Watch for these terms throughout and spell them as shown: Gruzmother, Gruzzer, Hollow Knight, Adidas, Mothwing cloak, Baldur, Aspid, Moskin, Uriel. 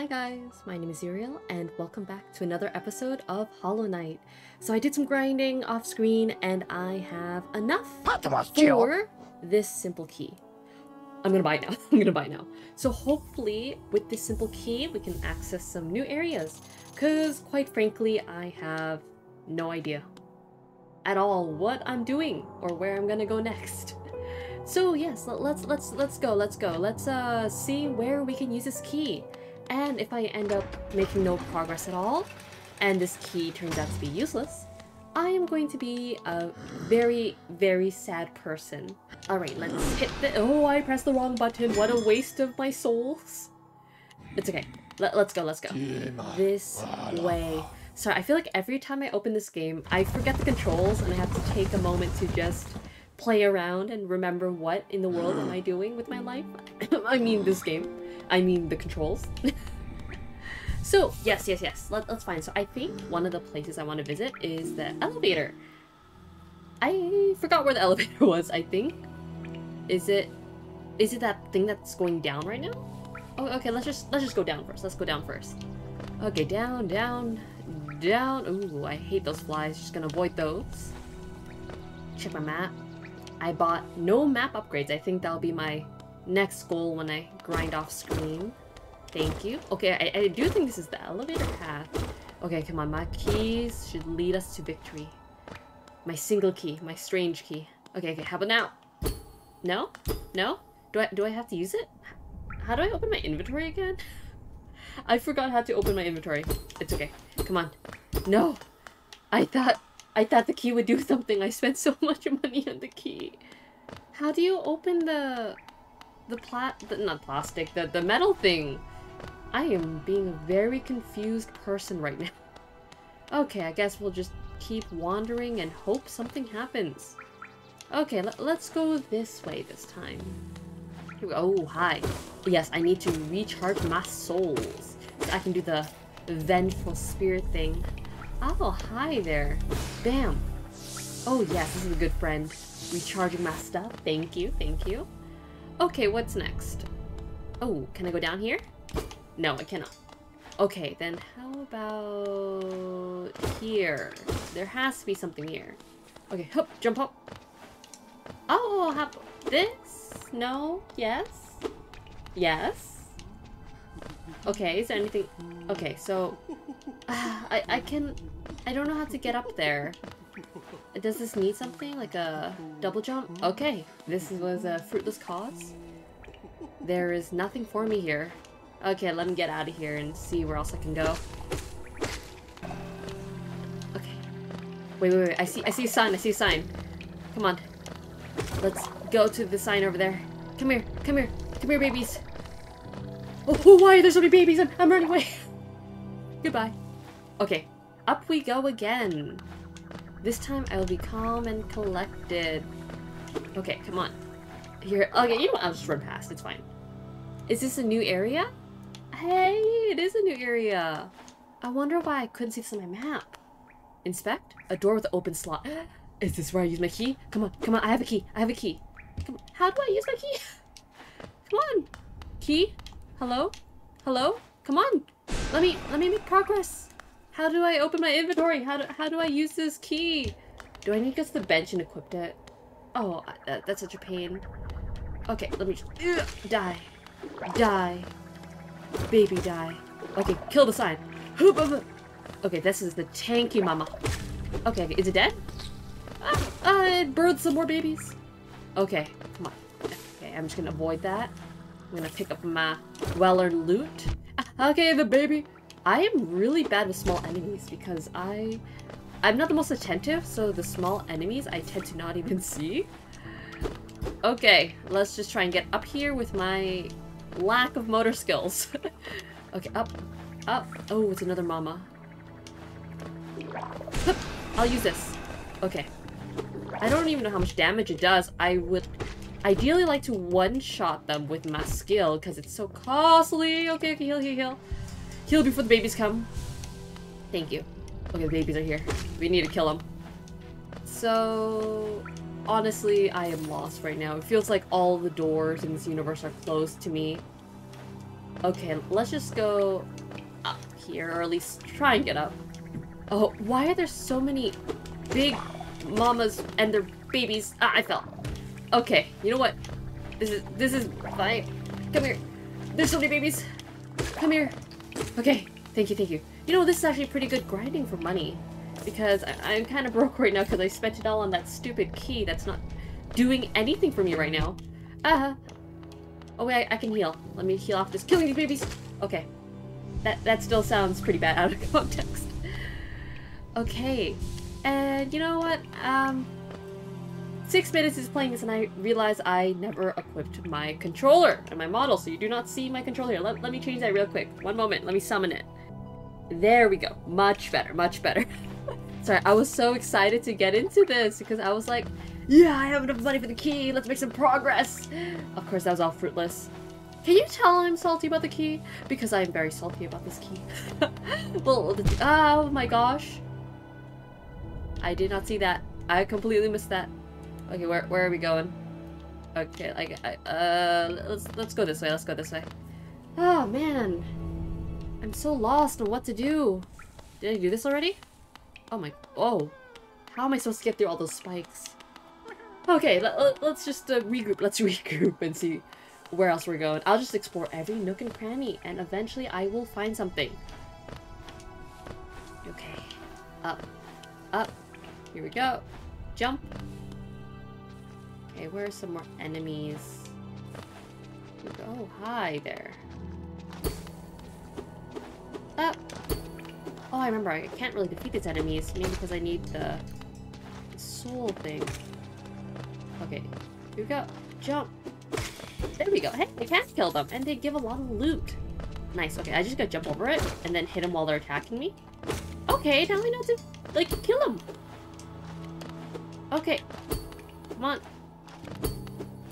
Hi guys, my name is Uriel and welcome back to another episode of Hollow Knight. So I did some grinding off screen and I have enough for this simple key. I'm gonna buy it now. So hopefully with this simple key we can access some new areas, because quite frankly I have no idea at all what I'm doing or where I'm gonna go next. So yes, let's go. Let's see where we can use this key. And if I end up making no progress at all, and this key turns out to be useless, I am going to be a very, very sad person. Alright, let's hit the— oh, I pressed the wrong button. What a waste of my souls. It's okay. Let's go. This way. Sorry, I feel like every time I open this game, I forget the controls and I have to take a moment to just play around and remember what in the world am I doing with my life. I mean this game. I mean the controls. So, yes. Let's find. So I think one of the places I want to visit is the elevator. I forgot where the elevator was, I think. Is it that thing that's going down right now? Oh, okay, let's just go down first. Okay, down. Ooh, I hate those flies. Just gonna avoid those. Check my map. I bought no map upgrades. I think that'll be my next goal when I grind off screen. Thank you. Okay, I do think this is the elevator path. Okay, come on, my keys should lead us to victory. My single key, my strange key. Okay, how about now? No? No? Do I have to use it? How do I open my inventory again? I forgot how to open my inventory. It's okay. Come on. No! I thought the key would do something. I spent so much money on the key. How do you open the metal thing? I am being a very confused person right now. Okay, I guess we'll just keep wandering and hope something happens. Okay, let's go this way this time. Here we— oh, hi. Yes, I need to recharge my souls. So I can do the vengeful spirit thing. Oh, hi there. Bam. Oh, yes, this is a good friend. Recharging my stuff. Thank you. Okay, what's next? Oh, can I go down here? No, I cannot. Okay, then how about here? There has to be something here. Okay, hop, jump up. Oh, hop. This? No? Yes? Okay, is there anything? Okay, so I don't know how to get up there. Does this need something? Like a double jump? Okay, this was a fruitless cause. There is nothing for me here. Okay, let me get out of here and see where else I can go. Okay. Wait. I see a sign. Come on. Let's go to the sign over there. Come here, babies. Oh, why are there so many babies? I'm running away. Goodbye. Okay, up we go again. This time I will be calm and collected. Okay, come on. Here. Okay, you know what? I'll just run past. It's fine. Is this a new area? Hey, it is a new area. I wonder why I couldn't see this on my map. Inspect. A door with an open slot. Is this where I use my key? Come on. I have a key. Come on. How do I use my key? Come on. Key? Hello? Come on. Let me make progress. How do I open my inventory? How do I use this key? Do I need to go to the bench and equip it? Oh, that's such a pain. Okay, let me just... Die. Baby, die. Okay, kill the sign. Okay, this is the tanky mama. Okay, is it dead? It birthed some more babies. Okay, come on. Okay, I'm just gonna avoid that. I'm gonna pick up my well-earned loot. Okay, the baby. I am really bad with small enemies because I'm not the most attentive, so the small enemies I tend to not even see. Okay, let's just try and get up here with my lack of motor skills. Okay, up. Oh, it's another mama. Hup, I'll use this. Okay. I don't even know how much damage it does. I would ideally like to one-shot them with my skill because it's so costly. Okay, heal. Kill before the babies come. Thank you. Okay, the babies are here. We need to kill them. So, honestly, I am lost right now. It feels like all the doors in this universe are closed to me. Okay, let's just go up here, or at least try and get up. Oh, why are there so many big mamas and their babies? Ah, I fell. Okay, you know what? This is fine. Come here. There's so many babies. Come here. Okay, thank you, thank you. You know, this is actually pretty good grinding for money, because I'm kind of broke right now because I spent it all on that stupid key that's not doing anything for me right now. Oh wait, I can heal. Let me heal off this killing these babies. Okay. That still sounds pretty bad out of context. Okay. And you know what? 6 minutes is playing this and I realize I never equipped my controller and my model, so you do not see my controller here. Let me change that real quick. One moment. Let me summon it. There we go. Much better. Much better. Sorry, I was so excited to get into this because I was like, yeah, I have enough money for the key. Let's make some progress. Of course, that was all fruitless. Can you tell I'm salty about the key? Because I am very salty about this key. Well, oh my gosh. I did not see that. I completely missed that. Okay, where are we going? Okay, like, let's go this way. Let's go this way. Oh man, I'm so lost on what to do. Did I do this already? Oh my. Oh, how am I supposed to get through all those spikes? Okay, let's just regroup. Let's regroup and see where else we're going. I'll just explore every nook and cranny, and eventually I will find something. Okay, up, up. Here we go. Jump. Okay, where are some more enemies? Oh, hi there. Up. Oh, I remember. I can't really defeat these enemies, maybe because I need the soul thing. Okay, here we go. Jump. There we go. Hey, I can't kill them. And they give a lot of loot. Nice. Okay, I just gotta jump over it and then hit them while they're attacking me. Okay, now I know to, like, kill them. Okay. Come on.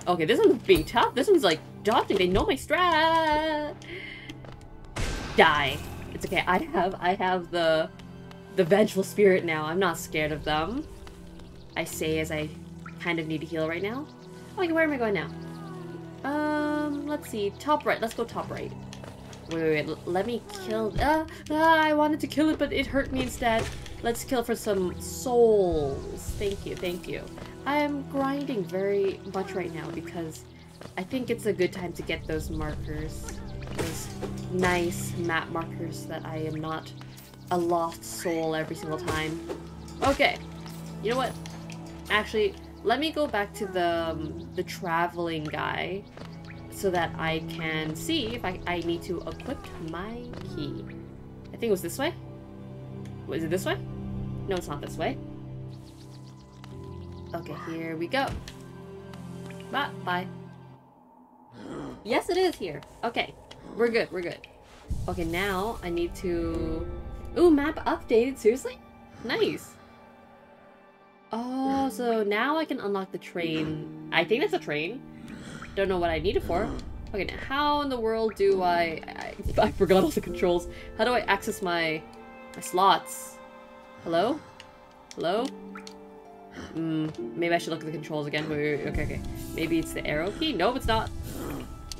Okay, this one's being tough. This one's, like, dodging. They know my strat. Die. It's okay. I have the vengeful spirit now. I'm not scared of them. I say as I kind of need to heal right now. Okay, where am I going now? Let's see. Top right. Let's go top right. Wait. Let me kill... I wanted to kill it, but it hurt me instead. Let's kill for some souls. Thank you, thank you. I am grinding very much right now because I think it's a good time to get those markers. Those nice map markers that I am not a lost soul every single time. Okay. You know what? Actually... let me go back to the traveling guy so that I can see if I need to equip my key. I think it was this way? Was it this way? No, it's not this way. Okay, here we go. Bye. Bye. Yes, it is here. Okay, we're good, we're good. Okay, now I need to... Ooh, map updated, seriously? Nice. Oh, so now I can unlock the train. I think that's a train. Don't know what I need it for. Okay, now how in the world do I forgot all the controls. How do I access my slots? Hello? Hello? Maybe I should look at the controls again. Wait. Okay. Maybe it's the arrow key? Nope, it's not.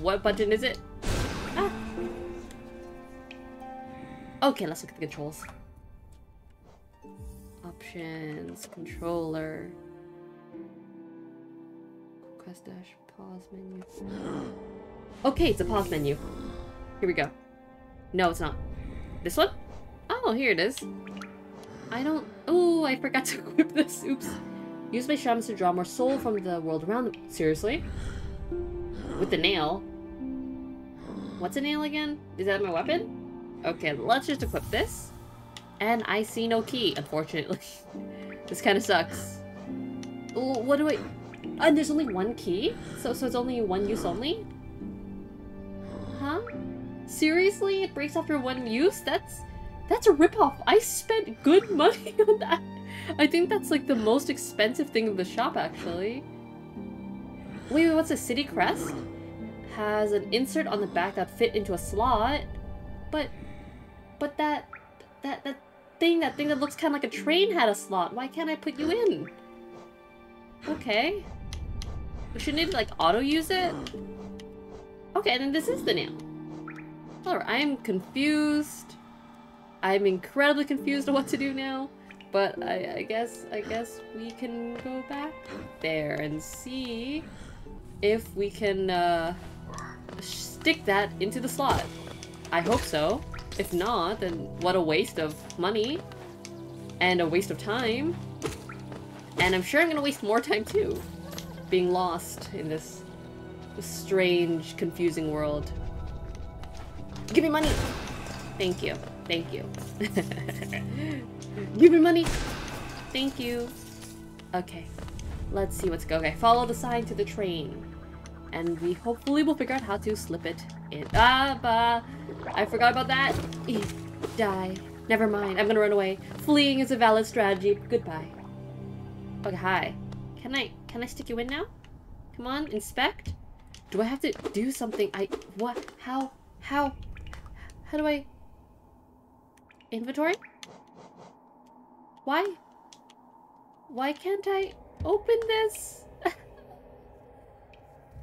What button is it? Ah. Okay, let's look at the controls. Options, controller, quest dash, pause menu. Okay, it's a pause menu. Here we go. No, it's not. This one? Oh, here it is. I don't... Oh, I forgot to equip this. Oops. Use my shamans to draw more soul from the world around them. Seriously? With the nail? What's a nail again? Is that my weapon? Okay, let's just equip this. And I see no key, unfortunately. This kind of sucks. What do I... And there's only one key? So it's only one use only? Huh? Seriously? It breaks after one use? That's a ripoff. I spent good money on that. I think that's like the most expensive thing in the shop, actually. Wait, what's a city crest? Has an insert on the back that fit into a slot. But that thing that looks kind of like a train had a slot. Why can't I put you in? Okay. We shouldn't need to, like, auto-use it? Okay, and then this is the nail. However, I am confused. I'm incredibly confused on what to do now. But I guess we can go back there and see if we can stick that into the slot. I hope so. If not, then what a waste of money and a waste of time. And I'm sure I'm gonna waste more time too, being lost in this strange, confusing world. Give me money! Thank you. Thank you. Give me money! Thank you. Okay. Let's see what's going on. Okay, follow the sign to the train. And we hopefully will figure out how to slip it in. Ah, bah! I forgot about that. Die. Never mind. I'm gonna run away. Fleeing is a valid strategy. Goodbye. Okay, hi. Can I stick you in now? Come on, inspect? Do I have to do something? How do I... Inventory? Why can't I open this?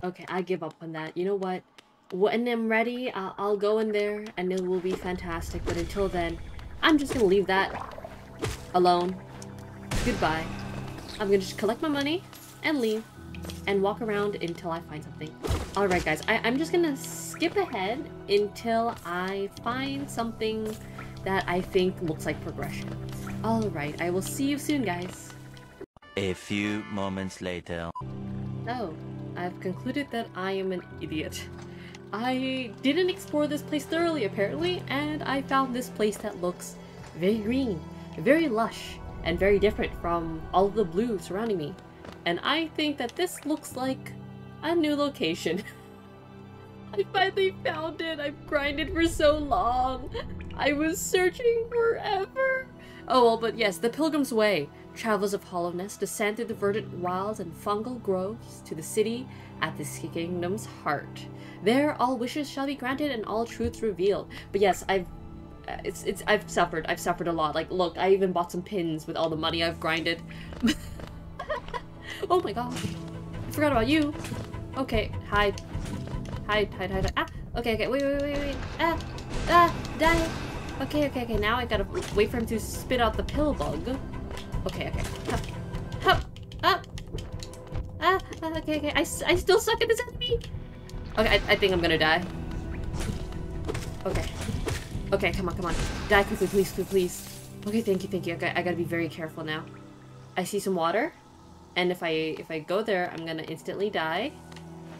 Okay, I give up on that. You know what? When I'm ready, I'll go in there and it will be fantastic. But until then, I'm just gonna leave that alone. Goodbye. I'm gonna just collect my money and leave and walk around until I find something. Alright guys, I'm just gonna skip ahead until I find something that I think looks like progression. Alright, I will see you soon, guys. A few moments later. Oh, I've concluded that I am an idiot. I didn't explore this place thoroughly, apparently, and I found this place that looks very green, very lush, and very different from all the blue surrounding me. And I think that this looks like a new location. I finally found it! I've grinded for so long! I was searching forever! Oh well, but yes, the Pilgrim's Way. Travelers of Hollowness descend through the verdant wilds and fungal groves to the city at this kingdom's heart. There, all wishes shall be granted and all truths revealed. But yes, I've suffered. I've suffered a lot. Like, look, I even bought some pins with all the money I've grinded. Oh my god. I forgot about you. Okay, hide. Hide, hide, hide, hide. Ah! Okay, wait. Ah! Ah! Die! Okay, now I gotta wait for him to spit out the pill bug. Okay. Hup! Hup! Ah! Ah! Okay, I still suck at this enemy! Okay, I think I'm gonna die. Okay, come on. Die quickly, please. Okay, thank you. Okay, I gotta be very careful now. I see some water. And if I go there, I'm gonna instantly die.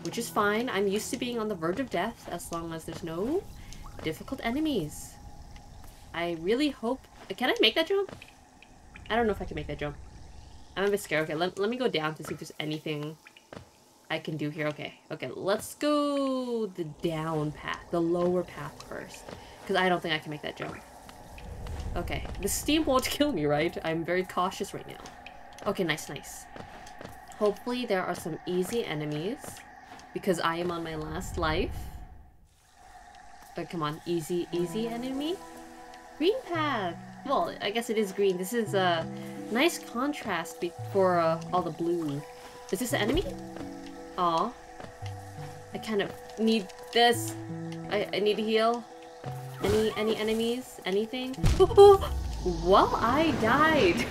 Which is fine. I'm used to being on the verge of death as long as there's no difficult enemies. I really hope... Can I make that jump? I don't know if I can make that jump. I'm a bit scared. Okay, let me go down to see if there's anything I can do here. Okay, let's go the down path. The lower path first. Because I don't think I can make that jump. Okay, the steam won't kill me, right? I'm very cautious right now. Okay, nice. Hopefully there are some easy enemies. Because I am on my last life. But come on, easy enemy. Green path! Well, I guess it is green. This is a nice contrast for all the blue. Is this an enemy? Aw. I kind of need this. I need to heal. Any enemies? Anything? Well, I died!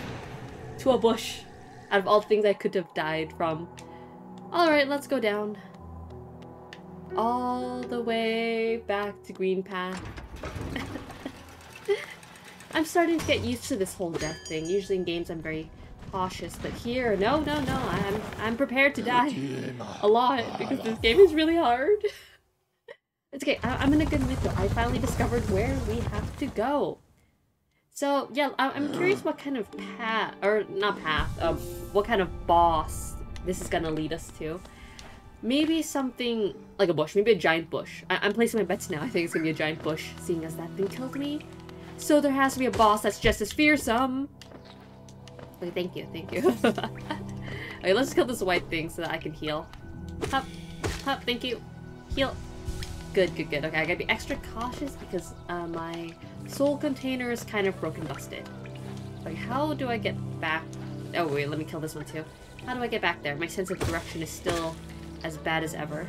To a bush. Out of all things I could have died from. Alright, let's go down. All the way back to Green Path. I'm starting to get used to this whole death thing. Usually in games I'm very cautious, but here, no. I'm prepared to die a lot because this game is really hard. It's okay. I'm in a good mood though. I finally discovered where we have to go. So yeah, I'm curious what kind of path, or not path, what kind of boss this is gonna lead us to. Maybe something like a bush, maybe a giant bush. I'm placing my bets now. I think it's gonna be a giant bush, seeing as that thing killed me. So there has to be a boss that's just as fearsome. Okay, thank you. Okay, let's just kill this white thing so that I can heal. Hup, thank you. Heal. Good. Okay, I gotta be extra cautious because my soul container is kind of broken busted. Like, how do I get back? Oh wait, let me kill this one too. How do I get back there? My sense of direction is still as bad as ever.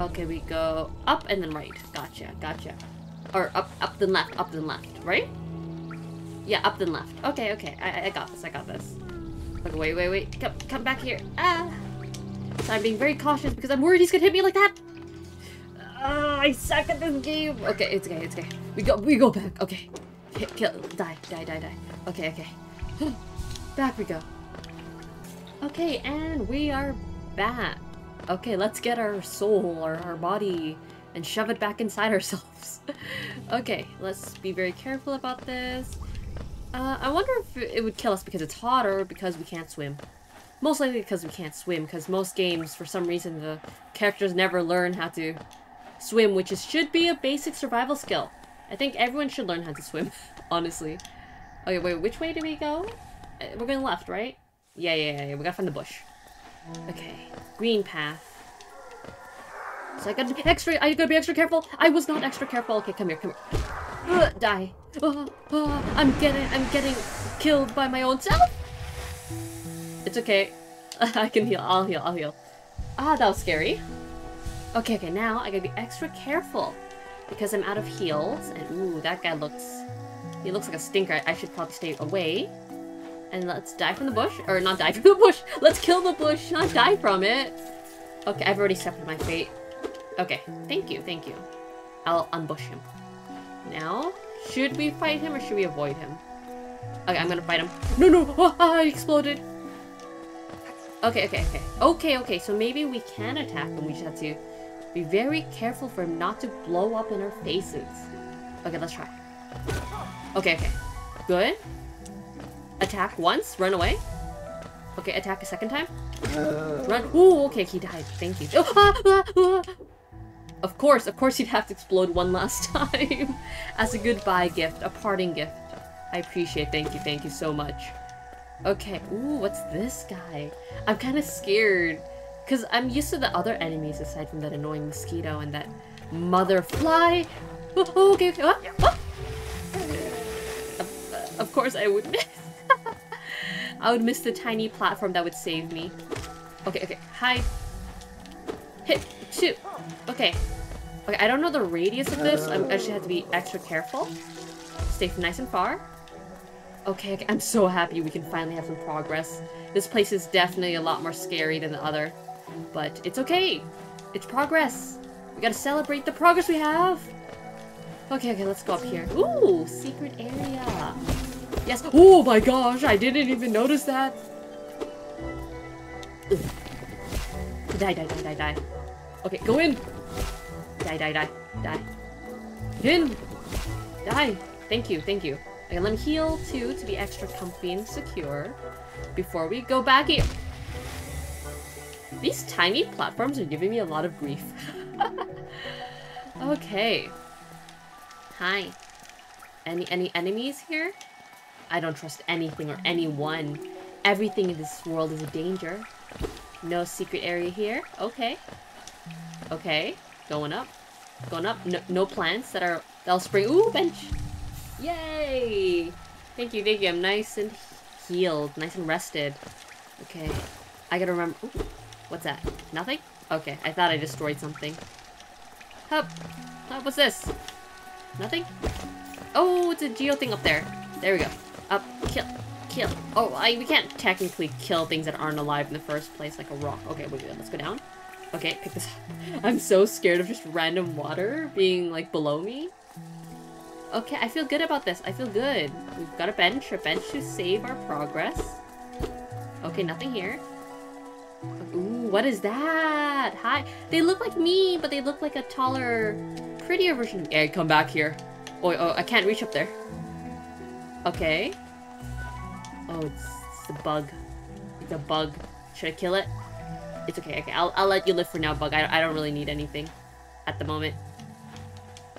Okay, we go up and then right. Gotcha. Or up then left, up then left, right? Yeah, up then left. Okay, okay, I got this, I got this. Okay, wait, wait, wait, come back here. Ah! So I'm being very cautious because I'm worried he's gonna hit me like that. I suck at this game. Okay, it's okay, it's okay. We go back, okay. Die. Okay, okay. Back we go. Okay, and we are back. Okay, let's get our soul, our body, and shove it back inside ourselves. Okay, let's be very careful about this. I wonder if it would kill us because it's hot or because we can't swim. Most likely because we can't swim, because most games, for some reason, the characters never learn how to swim, which should be a basic survival skill. I think everyone should learn how to swim, honestly. Okay, wait, which way do we go? We're going left, right? Yeah, we gotta find the bush. Okay, green path. So I gotta be extra careful. I was not extra careful. Okay, come here. Die. I'm getting killed by my own self. It's okay. I can heal. I'll heal. Ah, that was scary. Okay, now I gotta be extra careful because I'm out of heals. And ooh, that guy looks like a stinker. I should probably stay away. And let's die from the bush. Or not die from the bush. Let's kill the bush, not die from it. Okay, I've already accepted my fate. Okay, thank you. I'll unbush him. Now, should we fight him or should we avoid him? Okay, I'm gonna fight him. No! Oh, I exploded! Okay, so maybe we can attack him. We just have to be very careful for him not to blow up in our faces. Okay, let's try. Okay. Good. Attack once, run away. Okay, attack a second time. Run. Ooh, okay, he died. Thank you. Of course he'd have to explode one last time. As a goodbye gift, a parting gift. I appreciate it. Thank you so much. Okay, ooh, what's this guy? I'm kind of scared. Because I'm used to the other enemies aside from that annoying mosquito and that mother fly. Oh, okay. What? Of course I would miss. I would miss the tiny platform that would save me. Okay, hide. Hit, shoot. Okay, I don't know the radius of this, so I actually have to be extra careful. Stay nice and far. Okay, I'm so happy we can finally have some progress. This place is definitely a lot more scary than the other. But it's okay. It's progress. We gotta celebrate the progress we have. Okay, let's go up here. Ooh, secret area. Yes. Oh my gosh, I didn't even notice that. Ugh. Die. Okay, go in. Die. In. Die. Thank you. Okay, let me heal too to be extra comfy and secure before we go back here. These tiny platforms are giving me a lot of grief. Okay. Hi. Any enemies here? I don't trust anything or anyone. Everything in this world is a danger. No secret area here. Okay. Going up. No plants that'll spring. Ooh, bench. Yay! Thank you. I'm nice and healed. Nice and rested. Okay. I gotta remember. Ooh, what's that? Nothing? Okay. I thought I destroyed something. Hup. What's this? Nothing? Oh, it's a geo thing up there. There we go. Up, kill. Oh, we can't technically kill things that aren't alive in the first place, like a rock. Okay, let's go down. Okay, pick this up. I'm so scared of just random water being, like, below me. Okay, I feel good about this. I feel good. We've got a bench to save our progress. Okay, nothing here. Ooh, what is that? Hi. They look like me, but they look like a taller, prettier version. Yeah, come back here. Oh, I can't reach up there. Okay. Oh, it's a bug. It's a bug. Should I kill it? It's okay. I'll let you live for now, bug. I don't really need anything at the moment.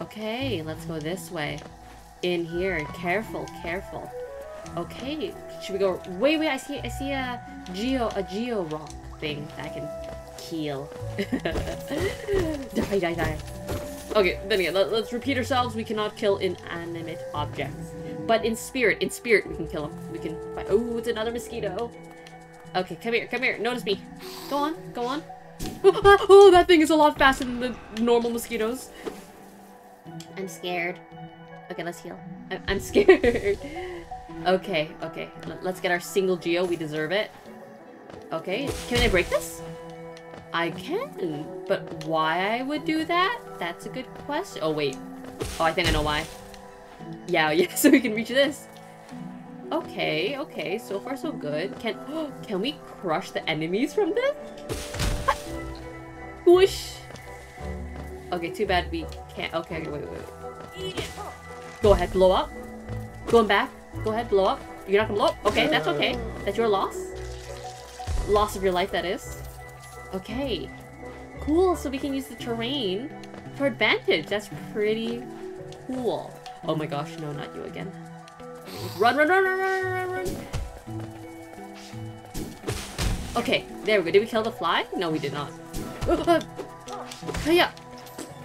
Okay, let's go this way. In here. Careful. Okay, should we go? Wait, I see a geo rock thing that I can heal. Die. Okay, then again, let's repeat ourselves. We cannot kill inanimate objects. But in spirit, we can kill him. We can fight. Oh, it's another mosquito. Okay, come here. Notice me. Go on. Oh, that thing is a lot faster than the normal mosquitoes. I'm scared. Okay, let's heal. I'm scared. Okay, okay. Let's get our single Geo. We deserve it. Okay. Can I break this? I can. But why I would do that? That's a good question. Oh, wait. Oh, I think I know why. Yeah, yeah. So we can reach this. Okay, okay. So far, so good. Can we crush the enemies from this? Whoosh. Okay, too bad we can't. Okay, wait. Go ahead, blow up. Going back. Go ahead, blow up. You're not gonna blow up? Okay, that's okay. That's your loss. Loss of your life, that is. Okay. Cool, so we can use the terrain for advantage. That's pretty cool. Oh my gosh, no, not you again. Run, run, run, run, run, run, run. Okay, there we go. Did we kill the fly? No, we did not. Yeah.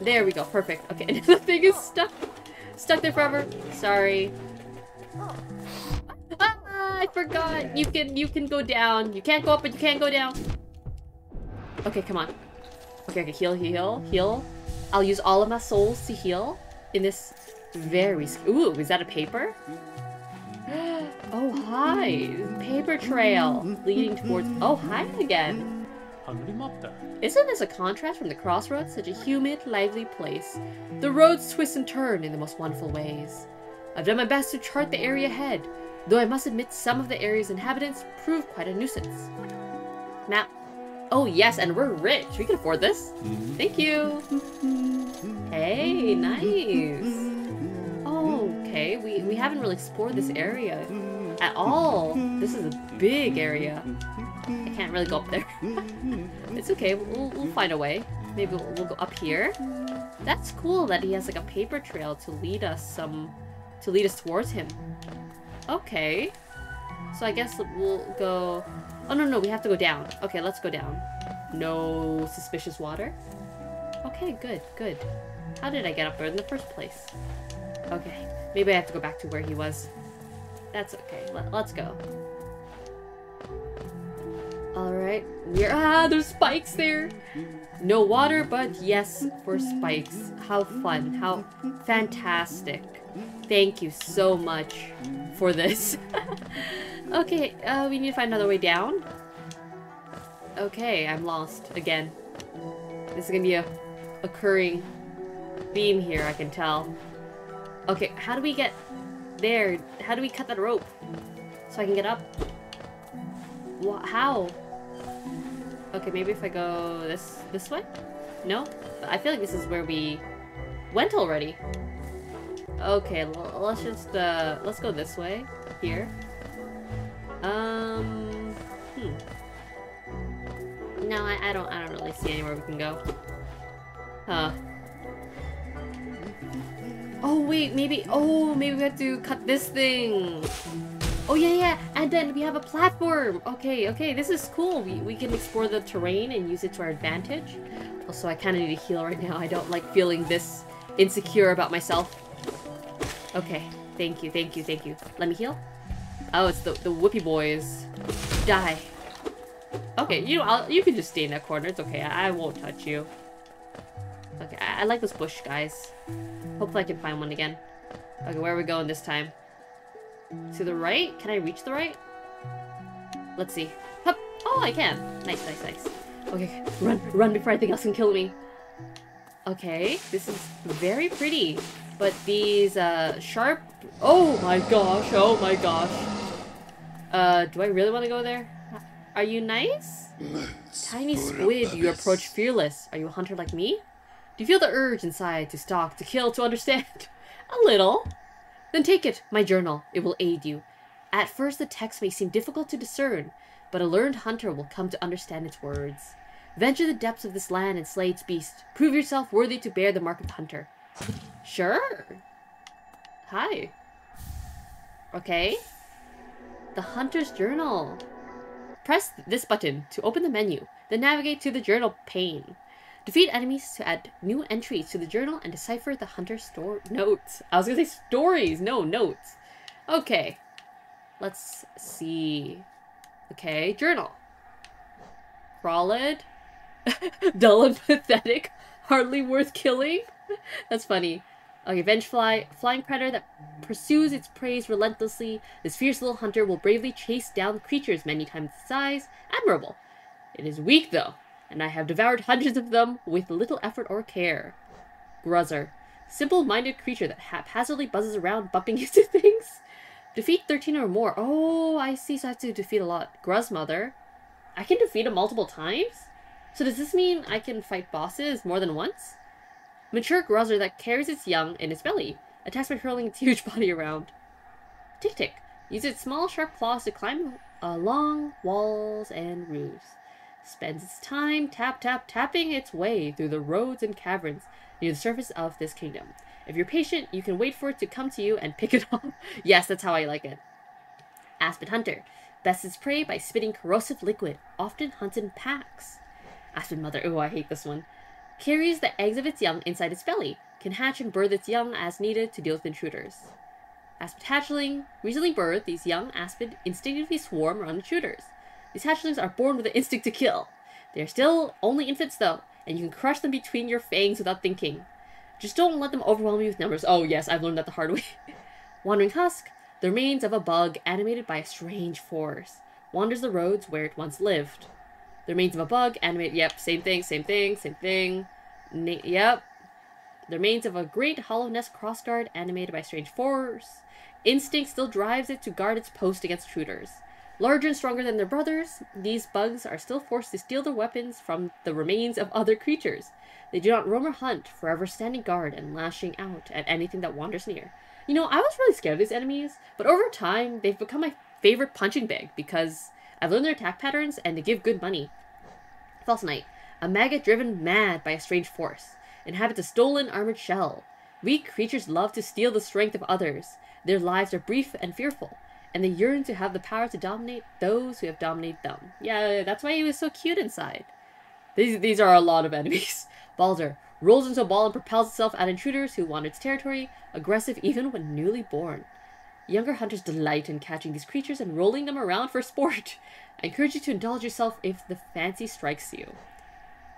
There we go, perfect. Okay, and the thing is stuck. Stuck there forever. Sorry. Ah, I forgot. You can go down. You can't go up, but you can't go down. Okay, come on. Okay, heal, heal, heal. I'll use all of my souls to heal in this very... Ooh, is that a paper? Oh, hi. Paper trail leading towards... Oh, hi again. Isn't this a contrast from the crossroads? Such a humid, lively place. The roads twist and turn in the most wonderful ways. I've done my best to chart the area ahead, though I must admit some of the area's inhabitants prove quite a nuisance. Map. Oh yes, and we're rich. We can afford this. Thank you. Hey, nice. Oh, okay. We haven't really explored this area at all. This is a big area. I can't really go up there. It's okay. We'll find a way. Maybe we'll go up here. That's cool that he has like a paper trail to lead us towards him. Okay. So I guess we'll go... Oh, no, no, we have to go down. Okay, let's go down. No suspicious water. Okay, good, good. How did I get up there in the first place? Okay, maybe I have to go back to where he was. That's okay. Let's go. Alright. We're... Ah, there's spikes there! No water, but yes, for spikes. How fun. How fantastic. Thank you so much for this. Okay, we need to find another way down. Okay, I'm lost again. This is gonna be a recurring theme here, I can tell. Okay, how do we get there? How do we cut that rope so I can get up? How? Okay, maybe if I go this way? No? I feel like this is where we went already. Okay, let's just, let's go this way, here. No, I don't really see anywhere we can go. Huh. Oh, wait, maybe we have to cut this thing. Oh, yeah, yeah, and then we have a platform. Okay, okay, this is cool. We can explore the terrain and use it to our advantage. Also, I kind of need to heal right now. I don't like feeling this insecure about myself. Okay, thank you, thank you, thank you. Let me heal. Oh, it's the Whoopi boys. Die. Okay, you can just stay in that corner. It's okay. I won't touch you. Okay, I like this bush, guys. Hopefully I can find one again. Okay, where are we going this time? To the right? Can I reach the right? Let's see. Hup. Oh, I can. Nice, nice, nice. Okay, run, run before anything else can kill me. Okay, this is very pretty. But these, sharp... Oh my gosh, oh my gosh. Do I really want to go there? Are you nice? Tiny squid, you approach fearless. Are you a hunter like me? Do you feel the urge inside to stalk, to kill, to understand? A little. Then take it, my journal. It will aid you. At first, the text may seem difficult to discern, but a learned hunter will come to understand its words. Venture the depths of this land and slay its beast. Prove yourself worthy to bear the mark of hunter. Sure. Hi. Okay. The hunter's journal. Press this button to open the menu, then navigate to the journal pane. Defeat enemies to add new entries to the journal and decipher the hunter's notes. I was gonna say stories, no, notes. Okay. Let's see. Okay, journal. Crawled. Dull and pathetic. Hardly worth killing. That's funny. A revenge flying predator that pursues its prey relentlessly. This fierce little hunter will bravely chase down creatures many times its size. Admirable. It is weak, though, and I have devoured hundreds of them with little effort or care. Gruzzer. Simple-minded creature that haphazardly buzzes around, bumping into things. Defeat 13 or more. Oh, I see, so I have to defeat a lot. Gruzmother. I can defeat him multiple times? So does this mean I can fight bosses more than once? Mature gruzzer that carries its young in its belly. Attacks by hurling its huge body around. Tick-tick. Use its small, sharp claws to climb along walls and roofs. Spends its time tapping its way through the roads and caverns near the surface of this kingdom. If you're patient, you can wait for it to come to you and pick it up. Yes, that's how I like it. Aspid Hunter. Bests its prey by spitting corrosive liquid, often hunts in packs. Aspid Mother. Oh, I hate this one. Carries the eggs of its young inside its belly. Can hatch and birth its young as needed to deal with intruders. Aspid Hatchling. Recently birthed, these young aspid instinctively swarm around intruders. These hatchlings are born with the instinct to kill. They are still only infants, though, and you can crush them between your fangs without thinking. Just don't let them overwhelm you with numbers. Oh yes, I've learned that the hard way. Wandering Husk. The remains of a bug animated by a strange force. Wanders the roads where it once lived. The remains of a bug animated... Yep, same thing. Yep. The remains of a great hollow nest crossguard animated by a strange force. Instinct still drives it to guard its post against intruders. Larger and stronger than their brothers, these bugs are still forced to steal their weapons from the remains of other creatures. They do not roam or hunt, forever standing guard and lashing out at anything that wanders near. You know, I was really scared of these enemies, but over time, they've become my favorite punching bag because I've learned their attack patterns and they give good money. False Knight. A maggot driven mad by a strange force. Inhabits a stolen armored shell. Weak creatures love to steal the strength of others. Their lives are brief and fearful, and they yearn to have the power to dominate those who have dominated them. Yeah, that's why he was so cute inside. These are a lot of enemies. Baldur. Rolls into a ball and propels itself at intruders who wander its territory, aggressive even when newly born. Younger hunters delight in catching these creatures and rolling them around for sport. I encourage you to indulge yourself if the fancy strikes you.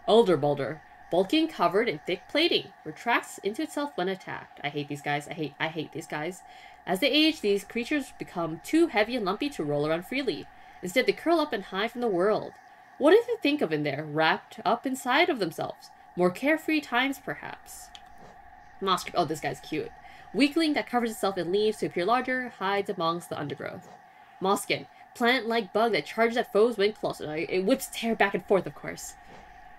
Elder Baldur. Bulky and covered in thick plating. Retracts into itself when attacked. I hate these guys. I hate these guys. As they age, these creatures become too heavy and lumpy to roll around freely. Instead, they curl up and hide from the world. What do they think of in there, wrapped up inside of themselves? More carefree times, perhaps. Moss. Oh, this guy's cute. Weakling that covers itself in leaves to appear larger, hides amongst the undergrowth. Moskin. Plant-like bug that charges at foes when close. It whips its hair back and forth, of course.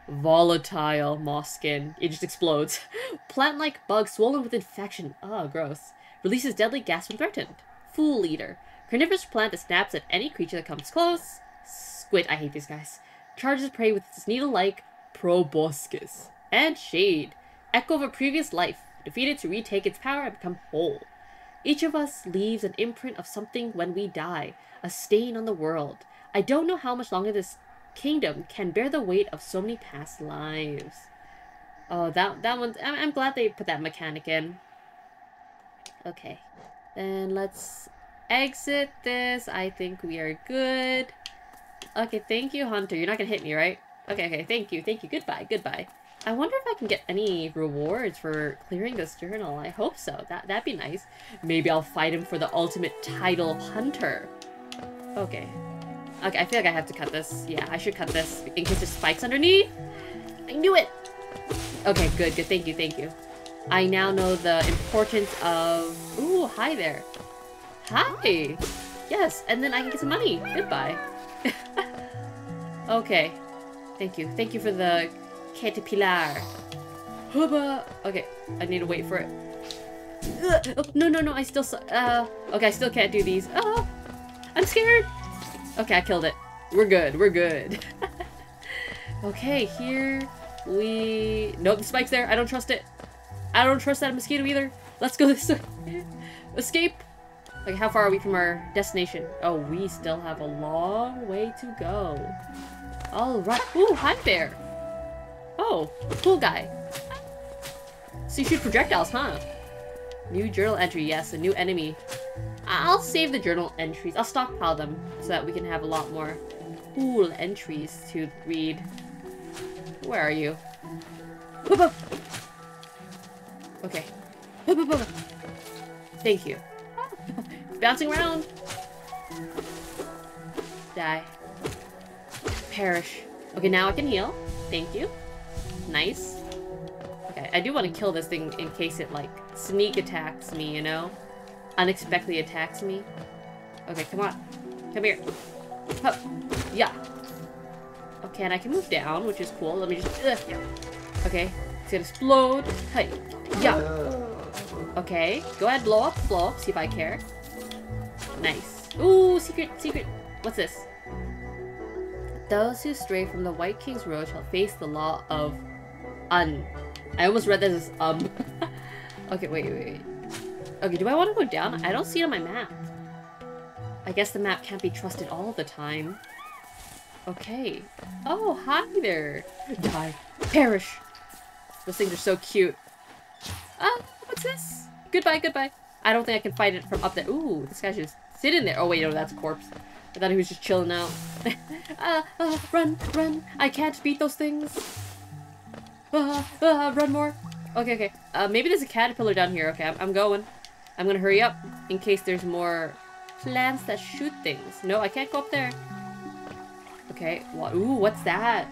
Volatile Moskin. It just explodes. Plant-like bug swollen with infection. Oh, gross. Releases deadly gas when threatened. Fool Eater. Carnivorous plant that snaps at any creature that comes close. Squid. I hate these guys. Charges prey with its needle-like proboscis. And Shade. Echo of a previous life. Defeated to retake its power and become whole. Each of us leaves an imprint of something when we die. A stain on the world. I don't know how much longer this kingdom can bear the weight of so many past lives. Oh, that one. I'm glad they put that mechanic in. Okay, then let's exit this. I think we are good. Okay, thank you, Hunter. You're not gonna hit me, right? Okay, thank you. Goodbye. I wonder if I can get any rewards for clearing this journal. I hope so. That'd be nice. Maybe I'll fight him for the ultimate title of Hunter. Okay, I feel like I have to cut this. Yeah, I should cut this in case there's spikes underneath. I knew it! Okay, good. Thank you. I now know the importance of... Ooh, hi there. Hi! Yes, and then I can get some money. Goodbye. Okay. Thank you for the caterpillar. Hubba! Okay, I need to wait for it. Oh, no, I still... okay, I still can't do these. Oh! I'm scared! Okay, I killed it. We're good. Okay, here we... Nope, the spike's there. I don't trust it. I don't trust that mosquito either. Let's go this way. Escape. Okay, how far are we from our destination? Oh, we still have a long way to go. Alright. Ooh, hi there. Oh, cool guy. So you shoot projectiles, huh? New journal entry. Yes, a new enemy. I'll save the journal entries. I'll stockpile them so that we can have a lot more cool entries to read. Where are you? Okay. Thank you. It's bouncing around. Die. Perish. Okay, now I can heal. Thank you. Nice. Okay, I do want to kill this thing in case it, like, sneak attacks me, you know? Unexpectedly attacks me. Okay, come on. Come here. Hup. Yeah. Okay, and I can move down, which is cool. Let me just... yeah. Okay. It's gonna explode. Hey. Yeah. Okay. Go ahead, blow up. Blow up. See if I care. Nice. Ooh, secret, secret. What's this? Those who stray from the White King's Road shall face the law of un. I almost read that as Okay, wait. Okay, do I want to go down? I don't see it on my map. I guess the map can't be trusted all the time. Okay. Oh, hi there. Die. Perish. Those things are so cute. Ah, what's this? Goodbye, goodbye. I don't think I can fight it from up there. Ooh, this guy should just sit in there. Oh, wait, no, that's a corpse. I thought he was just chilling out. Run, run. I can't beat those things. Run more. Okay. Maybe there's a caterpillar down here. Okay, I'm going. I'm gonna hurry up in case there's more plants that shoot things. No, I can't go up there. Okay. Ooh, what's that?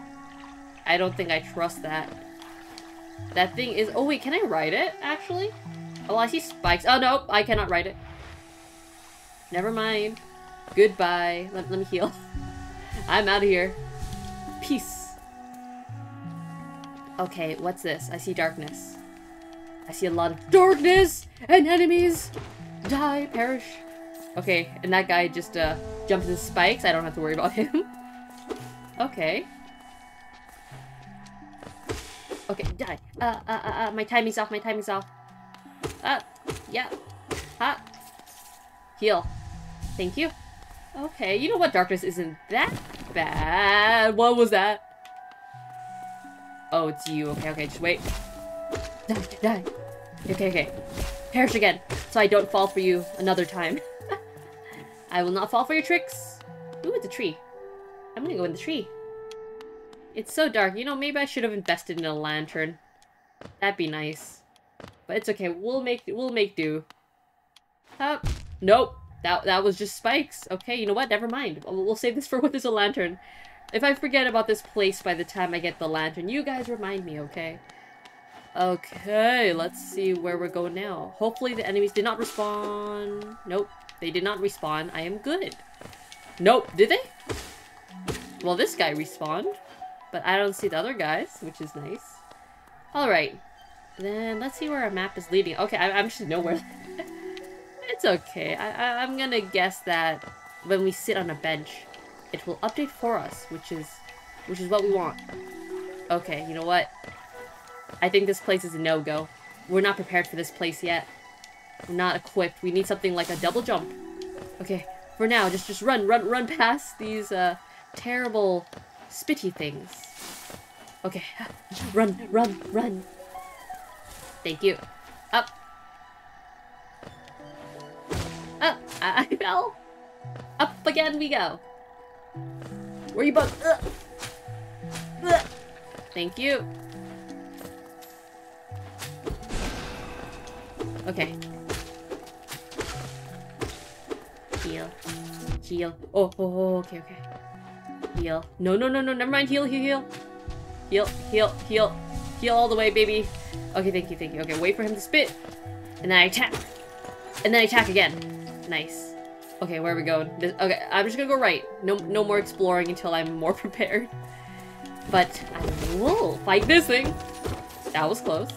I don't think I trust that. That thing is... Oh, wait, can I ride it, actually? Oh, I see spikes. Oh, no, I cannot ride it. Never mind. Goodbye. Let me heal. I'm out of here. Peace. Okay, what's this? I see darkness. I see a lot of darkness and enemies. Die, perish. Okay, and that guy just jumps in spikes. I don't have to worry about him. Okay. Okay, die. My timing's off, yeah. Ha. Heal. Thank you. Okay, you know what? Darkness isn't that bad. What was that? Oh, it's you. Okay, just wait. Die. Okay. Perish again, so I don't fall for you another time. I will not fall for your tricks. Ooh, it's a tree. I'm gonna go in the tree. It's so dark. You know, maybe I should have invested in a lantern. That'd be nice. But it's okay. We'll make do. Nope. That was just spikes. Okay, you know what? Never mind. We'll save this for when there's a lantern. If I forget about this place by the time I get the lantern, you guys remind me, okay? Okay, let's see where we're going now. Hopefully the enemies did not respawn. Nope, they did not respawn. I am good. Nope, did they? Well, this guy respawned. But I don't see the other guys, which is nice. Alright. Then let's see where our map is leading. Okay, I'm just nowhere. It's okay. I'm gonna guess that when we sit on a bench, it will update for us, which is what we want. Okay, you know what? I think this place is a no-go. We're not prepared for this place yet. We're not equipped. We need something like a double jump. Okay, for now, just run past these terrible spitty things. Okay, run. Thank you. Up. Up. I fell. Up again we go. Where you bug? Thank you. Okay. Heal. Oh, okay. Heal. No, never mind. Heal. Heal all the way, baby. Okay, thank you. Okay, wait for him to spit. And then I attack. And then I attack again. Nice. Okay, where are we going? Okay, I'm just gonna go right. No more exploring until I'm more prepared. But I will fight this thing. That was close.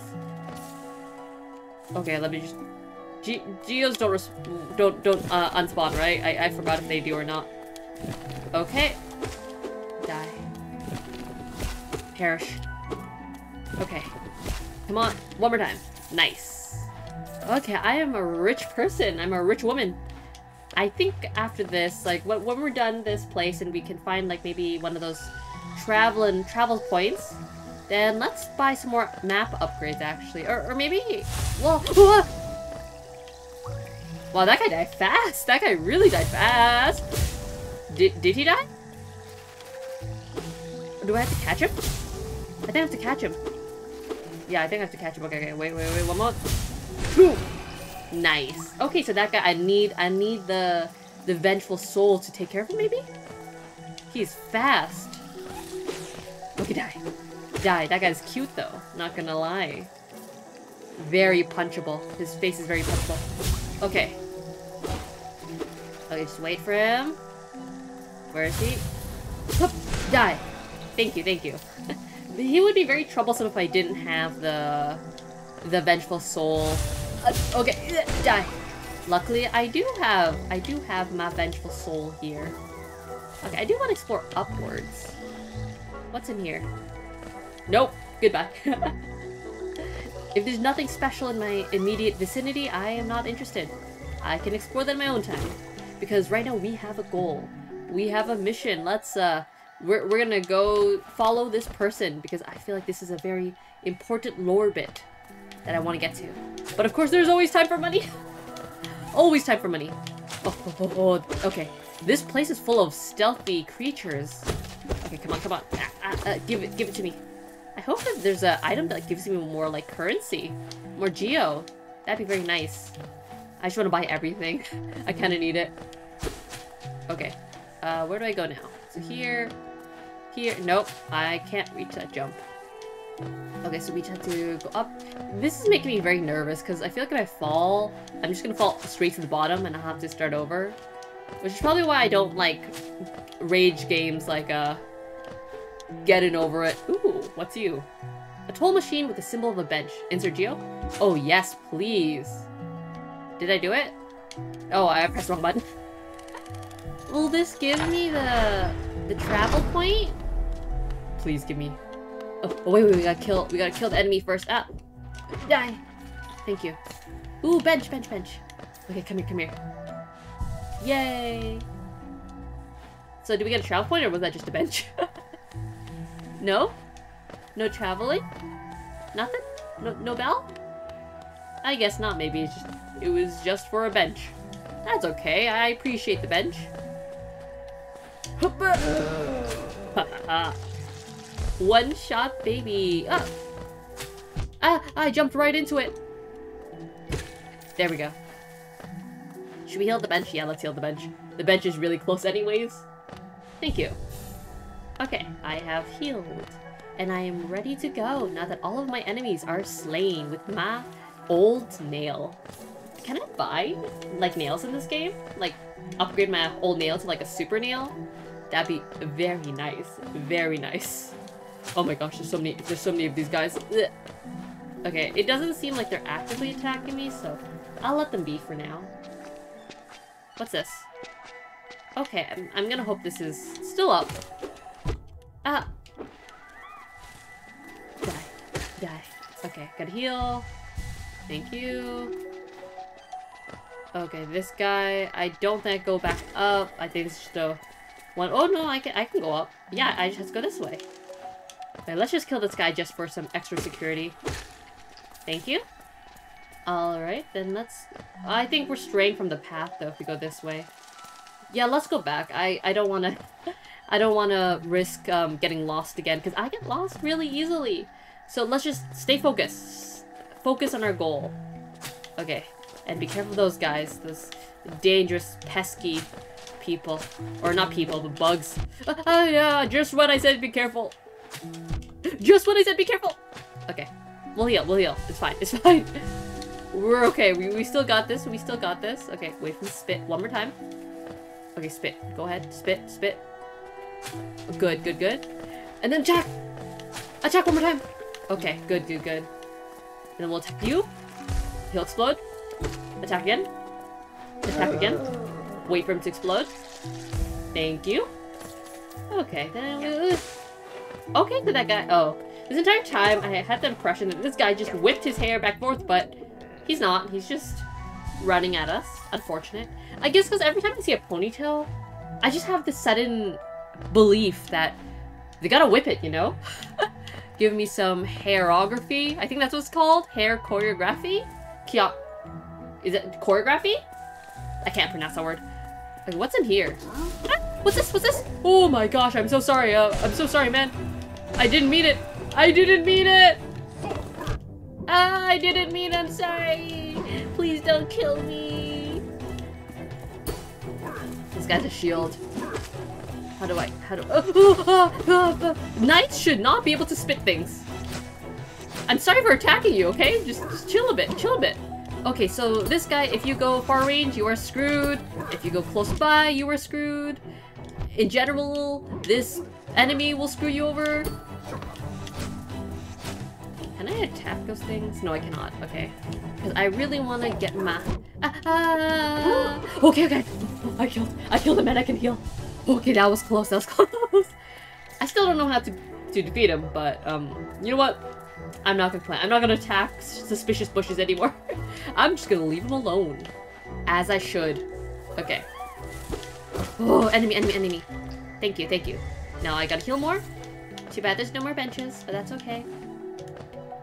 Okay, let me just... Geos don't unspawn, right? I forgot if they do or not. Okay. Die. Perish. Okay. Come on. One more time. Nice. Okay, I am a rich person. I'm a rich woman. I think after this, like, when we're done this place and we can find, like, maybe one of those travel points, then let's buy some more map upgrades, actually. Or maybe... Whoa! Wow, that guy died fast! That guy really died fast! Did he die? Do I have to catch him? I think I have to catch him. Yeah, I think I have to catch him. Okay, wait, one more. Two. Nice. Okay, so that guy, I need the vengeful soul to take care of him, maybe? He's fast. Okay, die. Die. That guy's cute, though. Not gonna lie. Very punchable. His face is very punchable. Okay. Okay, just wait for him. Where is he? Hup, die. Thank you, thank you. He would be very troublesome if I didn't have the vengeful soul. Okay, die. Luckily, I do have my vengeful soul here. Okay, I do want to explore upwards. What's in here? Nope. Goodbye. If there's nothing special in my immediate vicinity, I am not interested. I can explore that in my own time, because right now we have a goal. We have a mission. Let's we're gonna go follow this person, because I feel like this is a very important lore bit that I want to get to. But of course, there's always time for money. Always time for money. Oh. Okay. This place is full of stealthy creatures. Okay, come on, come on. Give it to me. I hope that there's an item that gives me more, like, currency. More geo. That'd be very nice. I just want to buy everything. I kind of need it. Okay. Where do I go now? So here. Here. Nope. I can't reach that jump. Okay, so we just have to go up. This is making me very nervous, because I feel like if I fall, I'm just going to fall straight to the bottom, and I'll have to start over. Which is probably why I don't like rage games like Getting Over It. Ooh, what's you? A toll machine with the symbol of a bench. Insert geo? Oh, yes, please. Did I do it? Oh, I pressed the wrong button. Will this give me the travel point? Please give me. Oh wait, we gotta kill the enemy first. Ah, die. Thank you. Ooh, bench. Okay, come here. Yay! So do we get a travel point, or was that just a bench? No? No traveling? Nothing? No bell? I guess not, maybe. It was just for a bench. That's okay, I appreciate the bench. One shot, baby. Oh. Ah, I jumped right into it. There we go. Should we heal the bench? Yeah, let's heal the bench. The bench is really close anyways. Thank you. Okay, I have healed. And I am ready to go now that all of my enemies are slain with my old nail. Can I buy, like, nails in this game? Like, upgrade my old nail to, like, a super nail? That'd be very nice. Very nice. Oh my gosh, there's so many of these guys. Ugh. Okay, it doesn't seem like they're actively attacking me, so I'll let them be for now. What's this? Okay, I'm gonna hope this is still up. Ah! Die. Okay, gotta heal. Thank you. Okay, this guy, I don't think I go back up. I think it's just a one. Oh no, I can go up. Yeah, I just have to go this way. Okay, let's just kill this guy just for some extra security. Thank you. Alright, then let's... I think we're straying from the path, though, if we go this way. Yeah, let's go back. I don't want to risk getting lost again, because I get lost really easily. So let's just stay focused. Focus on our goal. Okay. And be careful of those guys. Those dangerous, pesky people. Or not people, but bugs. Oh, yeah, just when I said be careful. Just when I said be careful! Okay. We'll heal. It's fine. We're okay. We still got this. Okay, wait for the spit. One more time. Okay, spit. Go ahead. Spit. Good. And then attack! Attack one more time! Okay, good. And then we'll attack you. He'll explode. Attack again. Wait for him to explode. Thank you. Okay, then we'll... Okay, so that guy... Oh. This entire time, I had the impression that this guy just whipped his hair back forth, but he's not. He's just running at us. Unfortunate. I guess because every time I see a ponytail, I just have this sudden belief that they gotta whip it, you know? Give me some hairography. I think that's what it's called. Hair choreography? Is it choreography? I can't pronounce that word. Like, what's in here? Ah, what's this? Oh my gosh, I'm so sorry. I'm so sorry, man. I didn't mean it! I'm sorry! Please don't kill me. He's got the shield. How do I? Knights should not be able to spit things. I'm sorry for attacking you, okay? Just chill a bit, chill a bit. Okay, so this guy, if you go far range, you are screwed. If you go close by, you are screwed. In general, this enemy will screw you over. Can I attack those things? No, I cannot. Okay. Because I really want to get my... Okay, okay. I killed him and I can heal. Okay, that was close. That was close. I still don't know how to defeat him, but you know what? I'm not gonna plan. I'm not gonna attack suspicious bushes anymore. I'm just gonna leave him alone. As I should. Okay. Oh, enemy. Thank you. Now I gotta heal more. Too bad there's no more benches, but that's okay.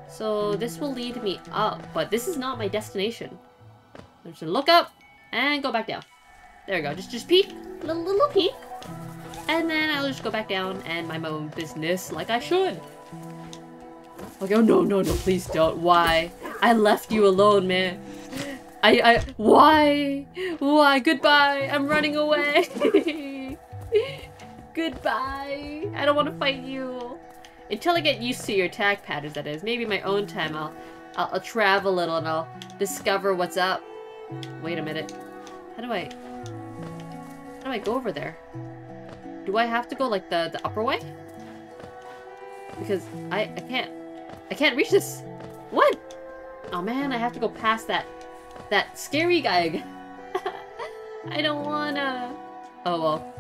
So this will lead me up, but this is not my destination. I'm just gonna look up and go back down. There we go. Just peek. Little peek. And then I'll just go back down and mind my own business like I should. Okay, oh no, please don't. Why? I left you alone, man. Why? Goodbye. I'm running away. Goodbye. I don't want to fight you. Until I get used to your attack patterns, that is. Maybe my own time I'll travel a little and I'll discover what's up. Wait a minute. How do I go over there? Do I have to go like the upper way? Because I can't reach this. What? Oh man, I have to go past that scary guy again. I don't wanna. Oh well.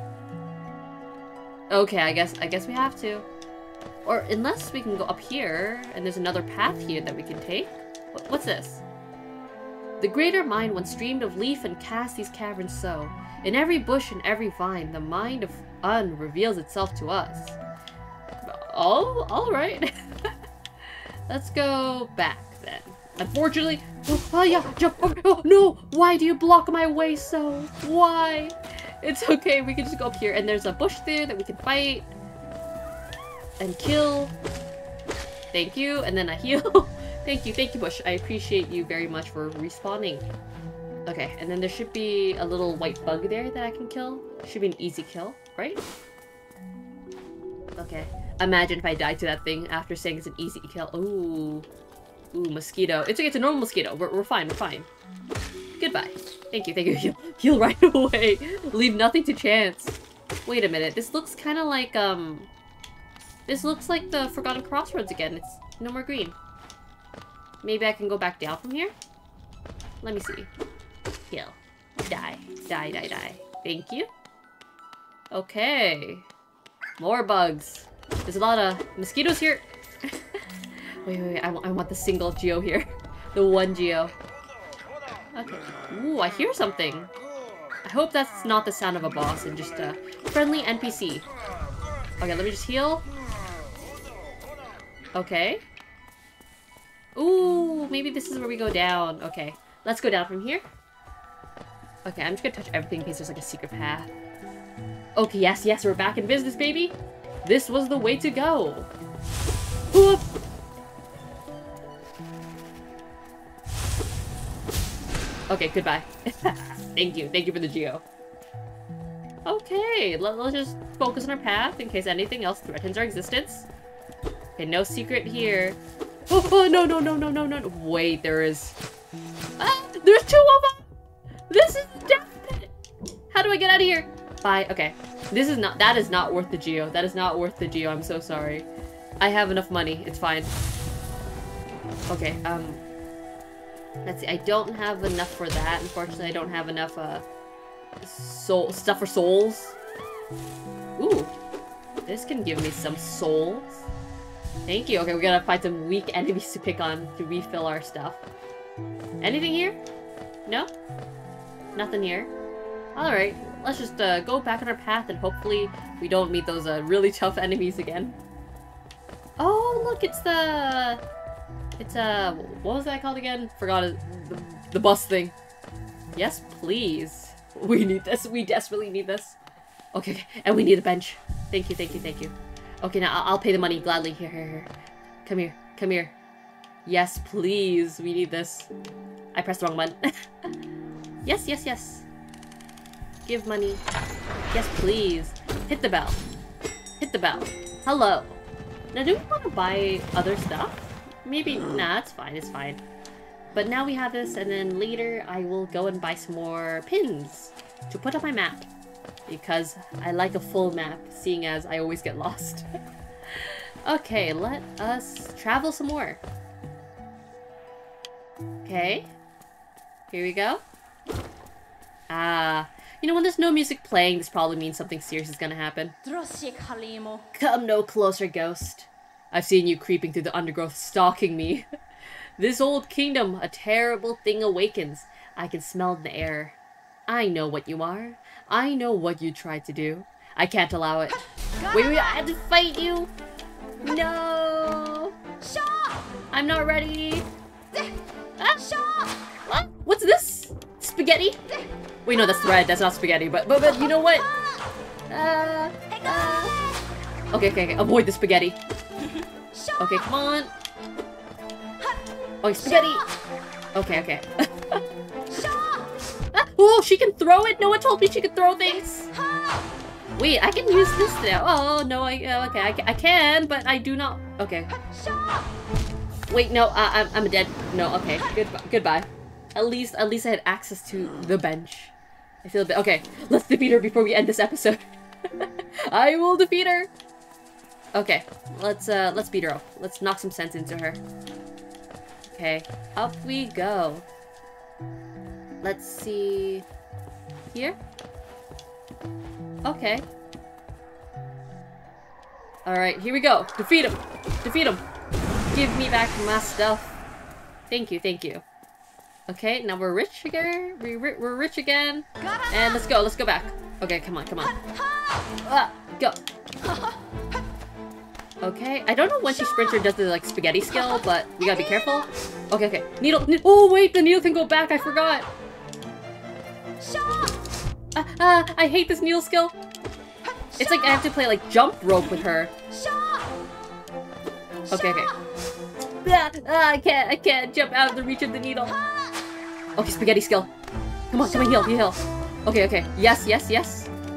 Okay, I guess we have to. Or unless we can go up here, and there's another path here that we can take. What's this? The greater mind once dreamed of leaf and cast these caverns so. In every bush and every vine, the mind of Un reveals itself to us. Oh, alright. Let's go back then. Unfortunately, oh yeah, jump over. Oh no, why do you block my way so? Why? It's okay, we can just go up here and there's a bush there that we can fight. And kill. Thank you, and then I heal. thank you bush. I appreciate you very much for respawning. Okay, and then there should be a little white bug there that I can kill. Should be an easy kill, right? Okay. Imagine if I died to that thing after saying it's an easy kill. Ooh, mosquito. It's okay, it's a normal mosquito. We're fine. Goodbye. Thank you. Heal right away. Leave nothing to chance. Wait a minute. This looks kind of like, this looks like the Forgotten Crossroads again. It's no more green. Maybe I can go back down from here? Let me see. Heal. Die. Thank you. Okay. More bugs. There's a lot of mosquitoes here. wait. I want the single Geo here. The one Geo. Okay. Ooh, I hear something. I hope that's not the sound of a boss and just a friendly NPC. Okay, let me just heal. Okay. Ooh, maybe this is where we go down. Okay, let's go down from here. Okay, I'm just gonna touch everything in case there's like a secret path. Okay, yes, we're back in business, baby. This was the way to go. Whoop. Okay, goodbye. Thank you for the Geo. Okay, let's just focus on our path in case anything else threatens our existence. Okay, no secret here. Oh no. Wait, there is... Ah, there's two of them! This is death! How do I get out of here? Bye. Okay. That is not worth the Geo. That is not worth the Geo. I'm so sorry. I have enough money. It's fine. Okay, let's see. I don't have enough for that. Unfortunately, I don't have enough, soul stuff for souls. Ooh. This can give me some souls. Thank you. Okay, we gotta find some weak enemies to pick on to refill our stuff. Anything here? No? Nothing here? Alright. Let's just go back on our path and hopefully we don't meet those really tough enemies again. Oh, look, what was that called again? Forgot it. The bus thing. Yes, please. We need this. We desperately need this. Okay, and we need a bench. Thank you. Okay, now I'll pay the money gladly. Here. Come here. Yes, please. We need this. I pressed the wrong one. Yes, yes, yes. Give money. Yes, please. Hit the bell. Hit the bell. Hello. Now, do we want to buy other stuff? Maybe. Nah, it's fine. It's fine. But now we have this, and then later I will go and buy some more pins to put on my map. Because I like a full map, seeing as I always get lost. Okay, let us travel some more. Okay. Here we go. Ah. You know, when there's no music playing, this probably means something serious is gonna happen. Come no closer, ghost. I've seen you creeping through the undergrowth, stalking me. This old kingdom, a terrible thing awakens. I can smell it in the air. I know what you are. I know what you tried to do. I can't allow it. Wait, I had to fight you? No! I'm not ready! What? What's this? Spaghetti? Wait, no, that's thread. That's not spaghetti, but you know what? Okay. Avoid the spaghetti. Okay, come on. Oh, spaghetti! Okay. Oh, she can throw it? No one told me she could throw things! Wait, I can use this now. Oh, no, I can, but I do not... Okay. Wait, no, I'm dead. No, okay. Goodbye. At least I had access to the bench. I feel a bit... Okay, let's defeat her before we end this episode. I will defeat her! Okay, let's beat her up. Let's knock some sense into her. Okay, up we go. Let's see... Here? Okay. Alright, here we go. Defeat him! Defeat him! Give me back my stuff. Thank you, thank you. Okay, now we're rich again. We're rich again. And let's go back. Okay, come on. Go. Okay, I don't know when she sprints or does the, like, spaghetti skill, but we gotta be careful. Okay. Needle. Oh, wait, the needle can go back. I forgot. I hate this needle skill. It's like I have to play, like, jump rope with her. Okay. I can't jump out of the reach of the needle. Okay, spaghetti skill. Come on, heal. Okay. Yes.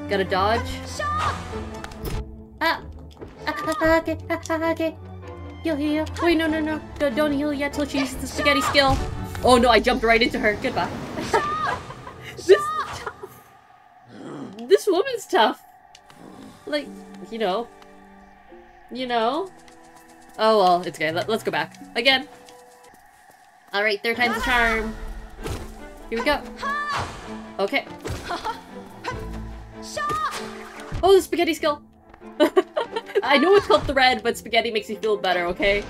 Gotta dodge. Okay. Heal. Wait, no. Don't heal yet till she uses the spaghetti skill. Oh no, I jumped right into her. Goodbye. This is tough. This woman's tough. Like, you know. Oh, well, it's okay. Let's go back. Again. Alright, third time's the charm. Here we go. Okay. Oh, the spaghetti skill! I know it's called thread, but spaghetti makes me feel better, okay?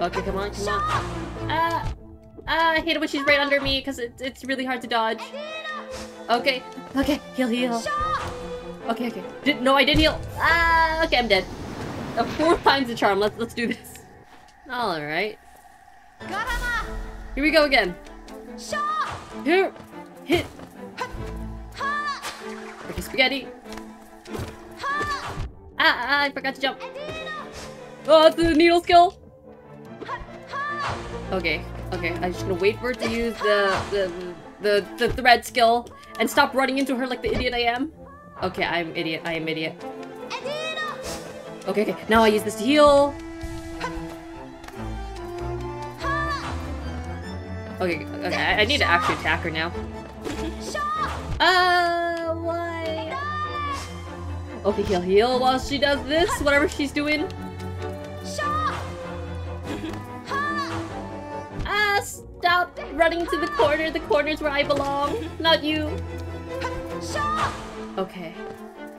Okay, come on. I hate it when she's right under me, because it's really hard to dodge. Okay, heal. Okay. No, I didn't heal. Okay, I'm dead. Four times the charm. Let's do this. All right. Here we go again. Here, hit. Okay, spaghetti. I forgot to jump. Oh, it's the needle skill. Okay. I'm just gonna wait for it to use the thread skill and stop running into her like the idiot I am. Okay, I am idiot. Okay, now I use this to heal. Okay, I need to actually attack her now. Why? Okay, heal while she does this, whatever she's doing. Stop running to the corner. The corner's where I belong, not you. Okay,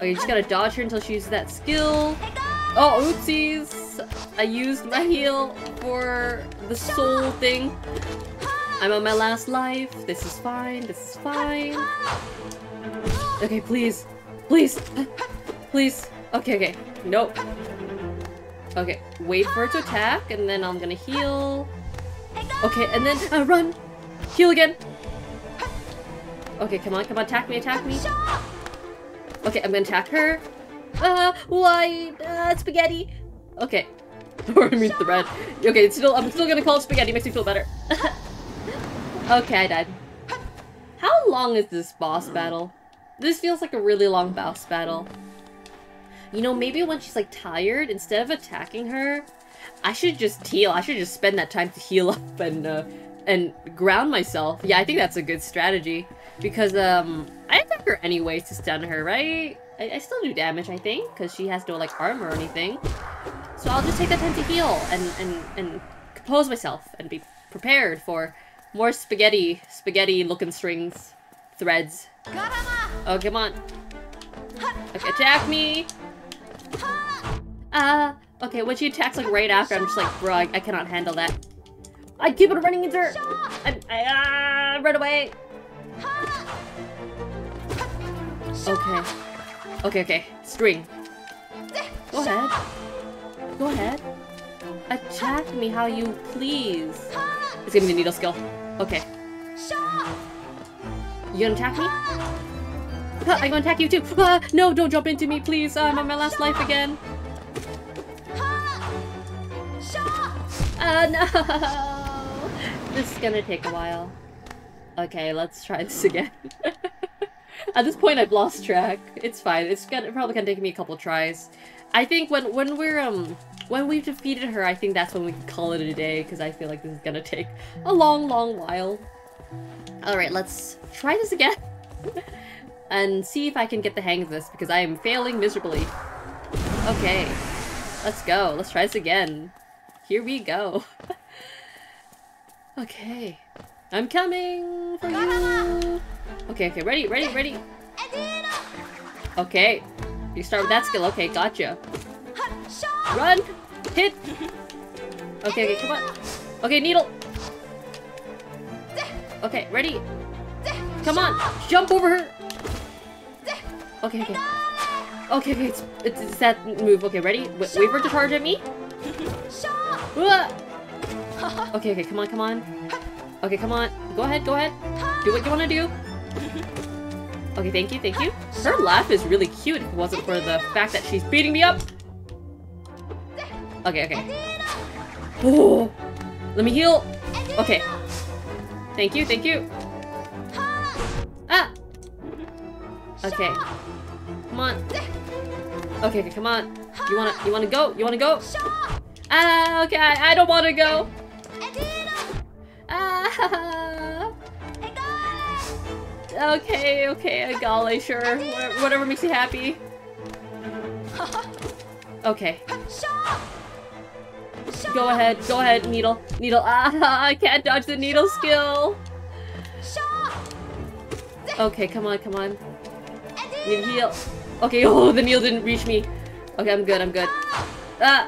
you just gotta dodge her until she uses that skill. Oh, oopsies! I used my heal for the soul thing. I'm on my last life. This is fine. Okay, please. Okay. Nope. Okay, wait for it to attack, and then I'm gonna heal. Okay, and then run! Heal again! Okay, come on, attack me! Okay, I'm gonna attack her. Why? Spaghetti! Okay. Or I mean thread. Okay, it's still, I'm still gonna call it spaghetti. Makes me feel better. Okay, I died. How long is this boss battle? This feels like a really long boss battle. You know, maybe when she's like tired, instead of attacking her, I should just heal. I should just spend that time to heal up and ground myself. Yeah, I think that's a good strategy because I attack her anyways to stun her, right? I still do damage, I think, because she has no like armor or anything. So I'll just take that time to heal and compose myself and be prepared for more spaghetti-looking strings, threads. Oh, come on! Okay, attack me! Okay, when she attacks like right after, I'm just like, bro, I cannot handle that. I keep on running into her. I run away. Okay. Okay. String. Go ahead. Go ahead. Attack me how you please. It's gonna be the needle skill. Okay. You gonna attack me? I'm gonna attack you too. No, don't jump into me, please. I'm on my last life again. No. This is gonna take a while. Okay, let's try this again. At this point, I've lost track. It's fine. It's probably gonna take me a couple tries. I think when we've defeated her, I think that's when we can call it a day because I feel like this is gonna take a long, long while. All right, let's try this again and see if I can get the hang of this because I am failing miserably. Okay, let's go. Let's try this again. Here we go. Okay, I'm coming for you. Okay, ready. Okay, you start with that skill. Okay, gotcha. Run, hit. Okay, come on. Okay, needle. Okay, ready. Come on, jump over her. Okay, it's that move. Okay, ready. Wait for it to charge at me. Okay, come on. Okay, come on. Go ahead. Do what you want to do. Okay, thank you. Her laugh is really cute if it wasn't for the fact that she's beating me up. Okay. Oh, let me heal. Okay. Thank you. Ah! Okay. Come on. Okay, come on. You wanna go? Ah, okay, I don't wanna go. Okay, golly, sure. Whatever makes you happy. Okay. Go ahead, needle. Ah, I can't dodge the needle skill. Okay, come on. Need a heal. Okay, oh, the needle didn't reach me. Okay, I'm good. I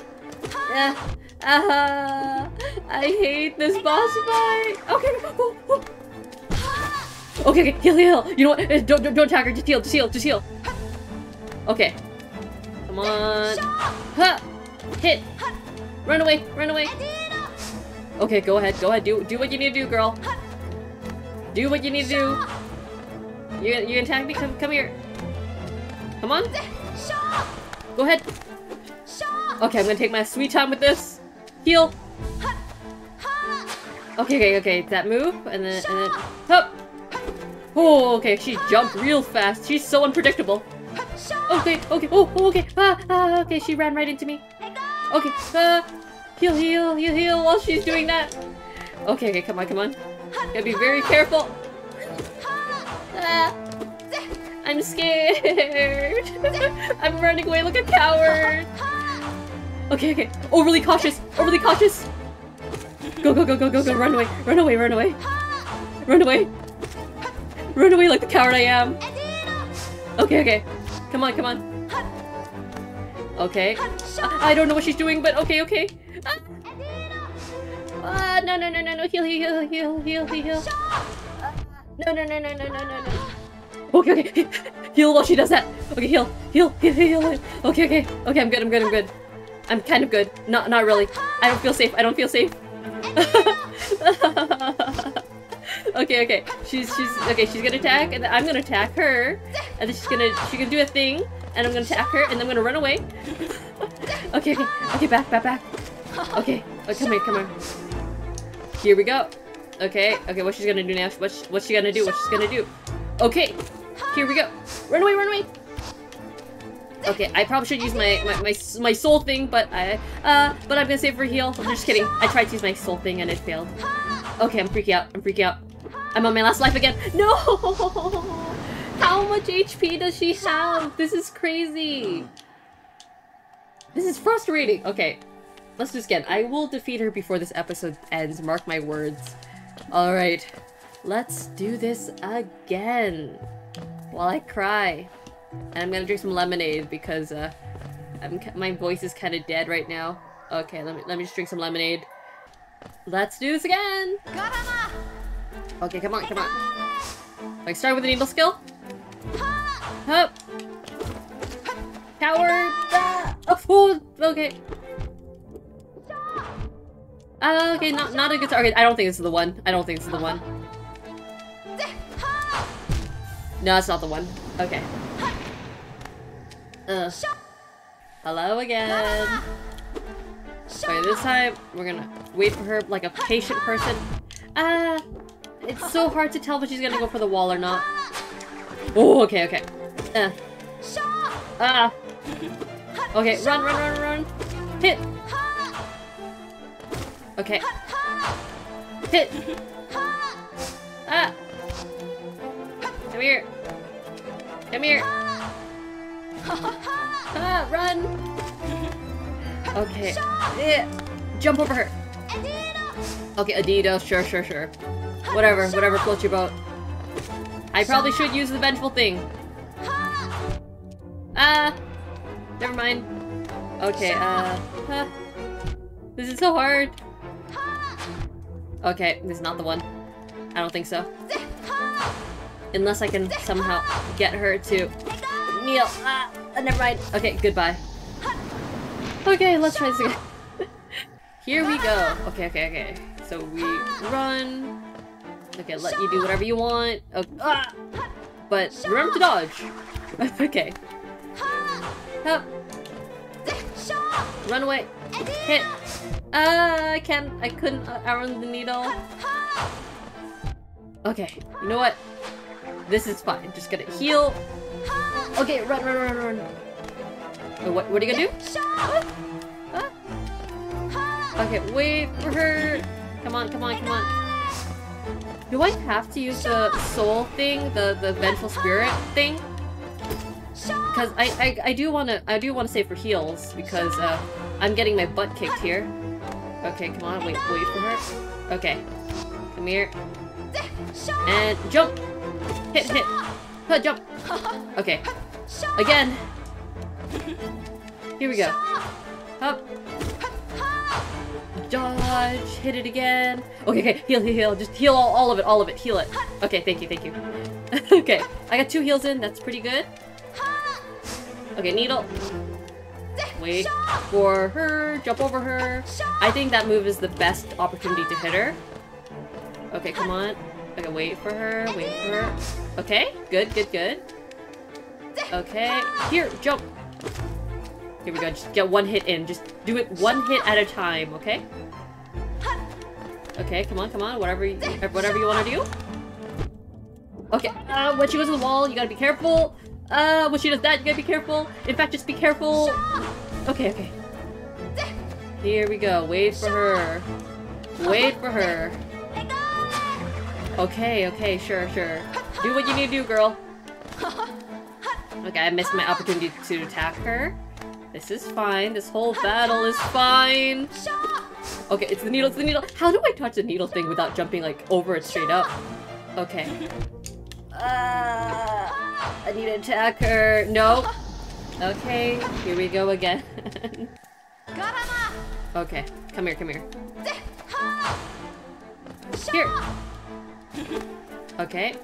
hate this boss fight. Okay, heal. You know what? Don't attack her. Just heal. Okay. Come on. Ha! Hit. Run away. Okay, go ahead. Do what you need to do, girl. Do what you need to do. You gonna attack me? Come here. Come on. Go ahead. Okay, I'm gonna take my sweet time with this. Heal. Okay. That move, and then. Hop. Oh, okay. She jumped real fast. She's so unpredictable. Okay. Oh, okay. Okay. She ran right into me. Okay. Heal while she's doing that. Okay. Come on. Gotta be very careful. I'm scared. I'm running away like a coward. Okay. Overly cautious. Go. Run away like the coward I am. Okay. Come on. Okay. I don't know what she's doing, but okay. No. Heal. No. Okay. Heal while she does that. Okay, heal. Okay, I'm good. I'm kind of good. Not really. I don't feel safe. Okay. She's gonna attack, and then I'm gonna attack her, and then she can do a thing, and I'm gonna attack her, and then I'm gonna run away. Okay. Back. Okay. Oh, come here, come here. Here we go. Okay. Okay, what she's gonna do now? What's she gonna do? What she's gonna do? Okay. Here we go. Run away, run away. Okay, I probably should use my soul thing, but I'm gonna save for heal. I'm just kidding. I tried to use my soul thing and it failed. Okay, I'm freaking out. I'm freaking out. I'm on my last life again. No! How much HP does she have? This is crazy. This is frustrating. Okay, let's do this again. I will defeat her before this episode ends. Mark my words. All right, let's do this again. While I cry. And I'm gonna drink some lemonade because my voice is kind of dead right now. Okay, let me just drink some lemonade. Let's do this again. Okay, come on, come on. Like start with a needle skill. Up. Power. Oh, okay. Okay, not a good start. Okay, I don't think this is the one. I don't think this is the one. No, it's not the one. Okay. Ugh. Hello again. Sorry, this time we're gonna wait for her like a patient person. It's so hard to tell if she's gonna go for the wall or not. Oh, okay, okay. Okay, run, run, run, run. Hit. Okay. Hit. Come here. Come here. Run! Okay. Jump over her. Okay, Adidas. Sure, sure, sure. Whatever, whatever floats your boat. I probably should use the vengeful thing. Never mind. Okay, This is so hard. Okay, this is not the one. I don't think so. Unless I can somehow get her to... kneel. Never mind. Okay, goodbye. Okay, let's try this again. Here we go. Okay, okay, okay. So we run. Okay, let you do whatever you want. Oh, but remember to dodge. Okay. Help. Run away. Hit. I can't. I couldn't outrun the needle. Okay, you know what? This is fine. Just gonna heal. Okay, run, run, run, run, run. Oh, what are you gonna do? Okay, wait for her. Come on, come on, come on. Do I have to use the soul thing, the vengeful spirit thing? Because I do wanna save for heals because I'm getting my butt kicked here. Okay, come on, wait for her. Okay, come here and jump, hit, hit. Jump! Okay. Again! Here we go. Up! Dodge! Hit it again! Okay, okay. Heal, heal, heal. Just heal all of it, all of it. Heal it. Okay, thank you, thank you. Okay. I got 2 heals in. That's pretty good. Okay, needle. Wait for her. Jump over her. I think that move is the best opportunity to hit her. Okay, come on. Okay, wait for her, wait for her. Okay, good, good, good. Okay, here, jump. Here we go, just get 1 hit in. Just do it 1 hit at a time, okay? Okay, come on, come on, whatever you want to do. Okay, when she goes to the wall, you gotta be careful. When she does that, you gotta be careful. In fact, just be careful. Okay, okay. Here we go, wait for her. Wait for her. Okay, okay, sure, sure. Do what you need to do, girl. Okay, I missed my opportunity to attack her. This is fine. This whole battle is fine. Okay, it's the needle, it's the needle. How do I touch the needle thing without jumping, like, over it straight up? Okay. I need to attack her. No. Okay, here we go again. Okay, come here, come here. Here. Okay.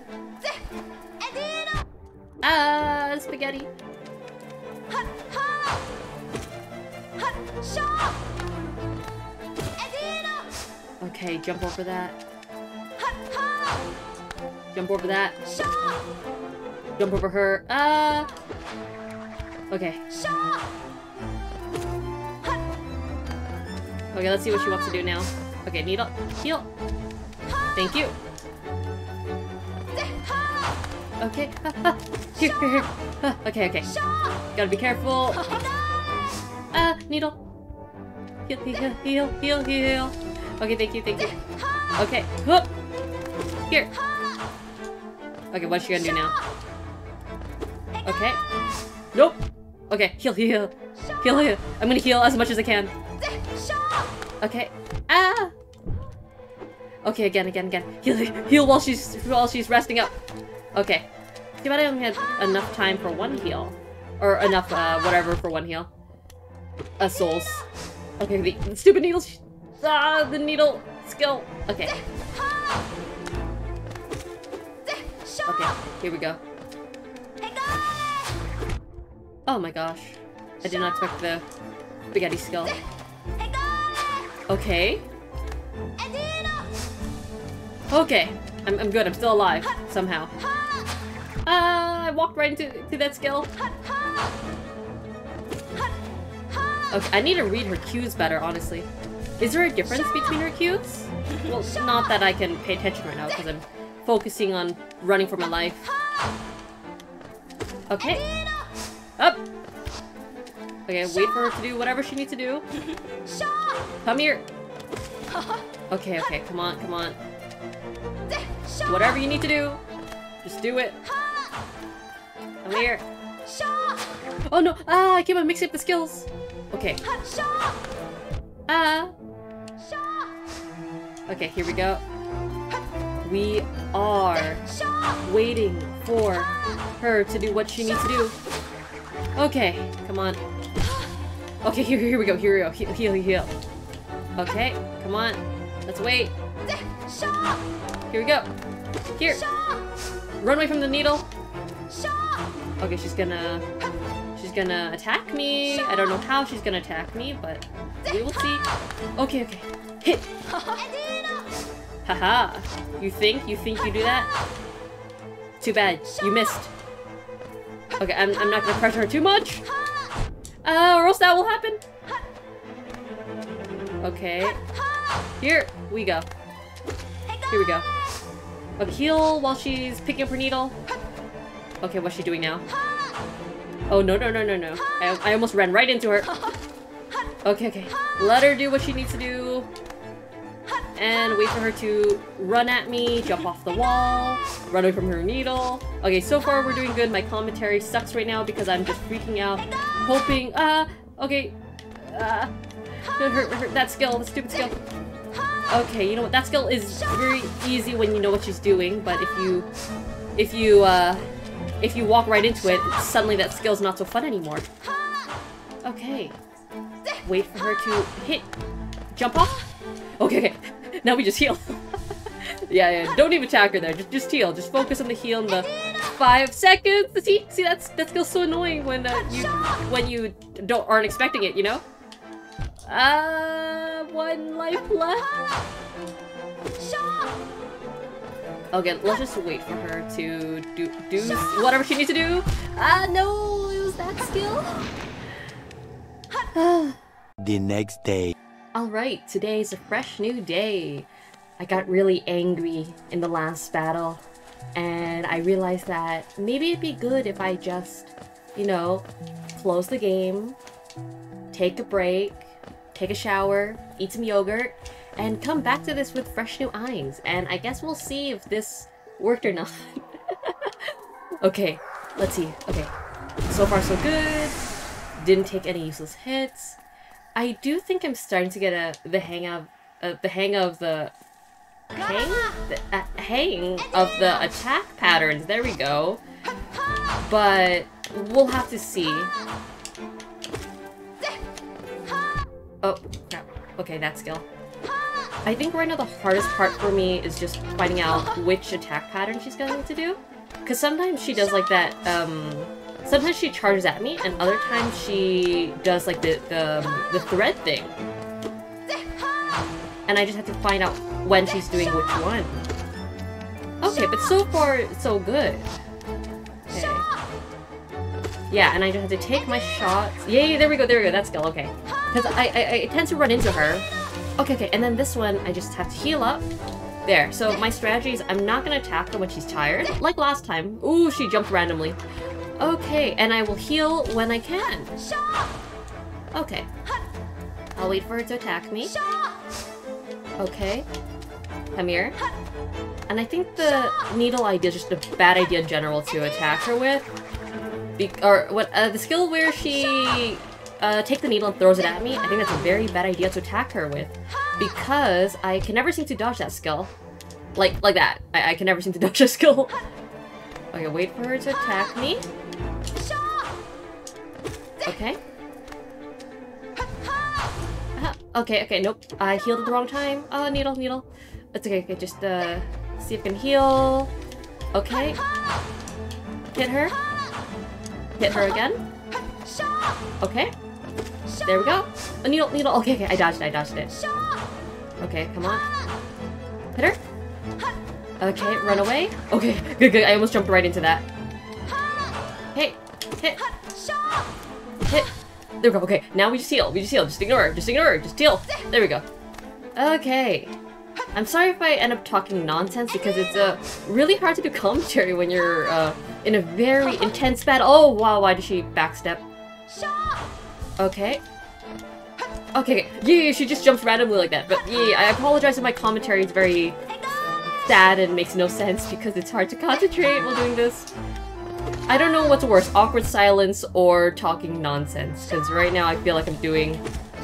Spaghetti. Okay, jump over that. Jump over that. Jump over her. Okay. Okay, let's see what she wants to do now. Okay, needle, heal. Thank you. Okay. Okay, okay. Gotta be careful. Needle. Heal, heal, heal, heal, heal. Okay, thank you, thank you. Okay. Here. Okay, what's she gonna do now? Okay. Nope. Okay, heal, heal. Heal, heal. I'm gonna heal as much as I can. Okay. Ah! Okay, again, again, again. Heal, heal while she's resting up. Okay. See, but I only had enough time for one heal. Or enough, whatever for one heal. Souls. Okay, the stupid needle. The needle skill. Okay. Okay, here we go. Oh my gosh. I did not expect the spaghetti skill. Okay. Okay. I'm good. I'm still alive. Somehow. I walked right into that skill. Okay, I need to read her cues better, honestly. Is there a difference between her cues? Well, not that I can pay attention right now, because I'm focusing on running for my life. Okay. Up! Okay, wait for her to do whatever she needs to do. Come here! Okay, okay, come on, come on. Whatever you need to do, just do it. Come here. Oh no! Ah, I keep on mixing up the skills! Okay. Ah! Okay, here we go. We are waiting for her to do what she needs to do. Okay, come on. Okay, here we go, here we go. Heal, heal, heal. Okay, come on. Let's wait. Here we go. Here. Run away from the needle. Okay, she's gonna attack me. I don't know how she's gonna attack me, but we will see. Okay, okay. Hit! Haha! You think you do that? Too bad. You missed. Okay, I'm not gonna pressure her too much! Or else that will happen! Okay. Here we go. Here we go. Okay, heal while she's picking up her needle. Okay, what's she doing now? Oh, no, no, no, no, no. I almost ran right into her. Okay, okay. Let her do what she needs to do. And wait for her to run at me, jump off the wall, run away from her needle. Okay, so far we're doing good. My commentary sucks right now because I'm just freaking out, hoping, okay, that skill, the stupid skill. Okay, you know what, that skill is very easy when you know what she's doing, but if you walk right into it, suddenly that skill's not so fun anymore. Okay, wait for her to hit, jump off. Okay, okay. Now we just heal. Yeah, yeah. Don't even attack her there. Just heal. Just focus on the heal in the 5 seconds. See, that skill's so annoying when you aren't expecting it. You know. One life left. Okay, let's just wait for her to do whatever she needs to do. No, it was that skill. The next day. Alright, today's a fresh new day. I got really angry in the last battle, and I realized that maybe it'd be good if I just, you know, close the game, take a break, take a shower, eat some yogurt, and come back to this with fresh new eyes. And I guess we'll see if this worked or not. Okay, let's see. Okay, so far so good. Didn't take any useless hits. I do think I'm starting to get the hang of the attack patterns. There we go. But we'll have to see. Oh, crap. Okay, that skill. I think right now the hardest part for me is just finding out which attack pattern she's going to do. Because sometimes she does like that, sometimes she charges at me, and other times she does like the thread thing. And I just have to find out when she's doing which one. Okay, but so far, so good. Okay. Yeah, and I just have to take my shots. Yay, there we go, that skill, okay. Because I tend to run into her, Okay, and then this one, I just have to heal up. There, so my strategy is I'm not gonna attack her when she's tired, like last time. Ooh, she jumped randomly. Okay, and I will heal when I can. Okay. I'll wait for her to attack me. Okay. Come here. And I think the needle idea is just a bad idea in general to attack her with. The skill where she takes the needle and throws it at me, I think that's a very bad idea to attack her with. Because I can never seem to dodge that skill. Like that. I can never seem to dodge that skill. Okay, wait for her to attack me. Okay. Okay, nope. I healed at the wrong time. Oh, needle. It's okay, just see if I can heal. Okay. Hit her. Hit her again. Okay. There we go. A needle. Okay, I dodged it. Okay, come on. Hit her. Okay, run away. Okay, good. I almost jumped right into that. Hey, hit. There we go. Okay, now we just heal. Just ignore her. Just heal. There we go. Okay. I'm sorry if I end up talking nonsense because it's really hard to do commentary when you're in a very intense battle. Oh wow, why did she backstep? Okay. Okay. Yeah, she just jumps randomly like that. But yeah, I apologize if my commentary is very sad and makes no sense because it's hard to concentrate while doing this. I don't know what's worse, awkward silence or talking nonsense, because right now I feel like I'm doing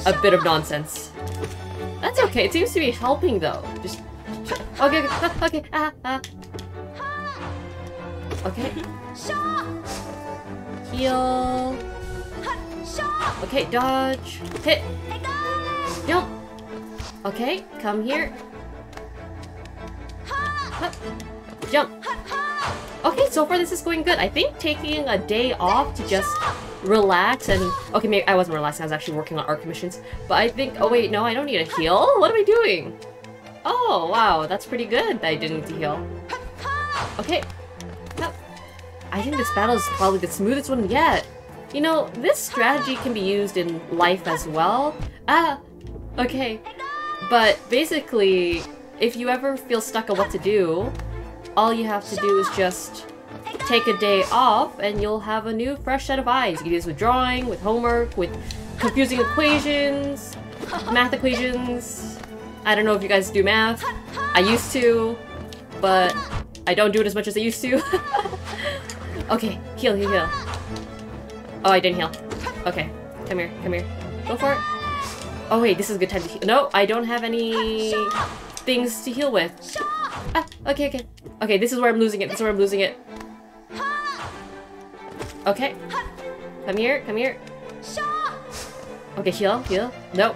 a bit of nonsense. That's okay, it seems to be helping though. Just... Okay. Okay. Heal. Okay, dodge. Hit. Jump. Okay, come here. Jump. Okay, so far this is going good. I think taking a day off to just relax and... Okay, maybe I wasn't relaxing. I was actually working on art commissions. But I think... Oh, wait, no, I don't need a heal. What am I doing? Oh, wow, that's pretty good that I didn't need to heal. Okay. I think this battle is probably the smoothest one yet. You know, this strategy can be used in life as well. Okay. But basically, if you ever feel stuck on what to do, all you have to do is just take a day off and you'll have a new fresh set of eyes. You can do this with drawing, with homework, with confusing equations, math equations. I don't know if you guys do math. I used to, but I don't do it as much as I used to. Okay, heal. Oh, I didn't heal. Okay, come here. Go for it. Oh wait, this is a good time to heal. No, I don't have any things to heal with. Ah, okay. Okay, this is where I'm losing it. Okay. Come here. Okay, heal. Nope.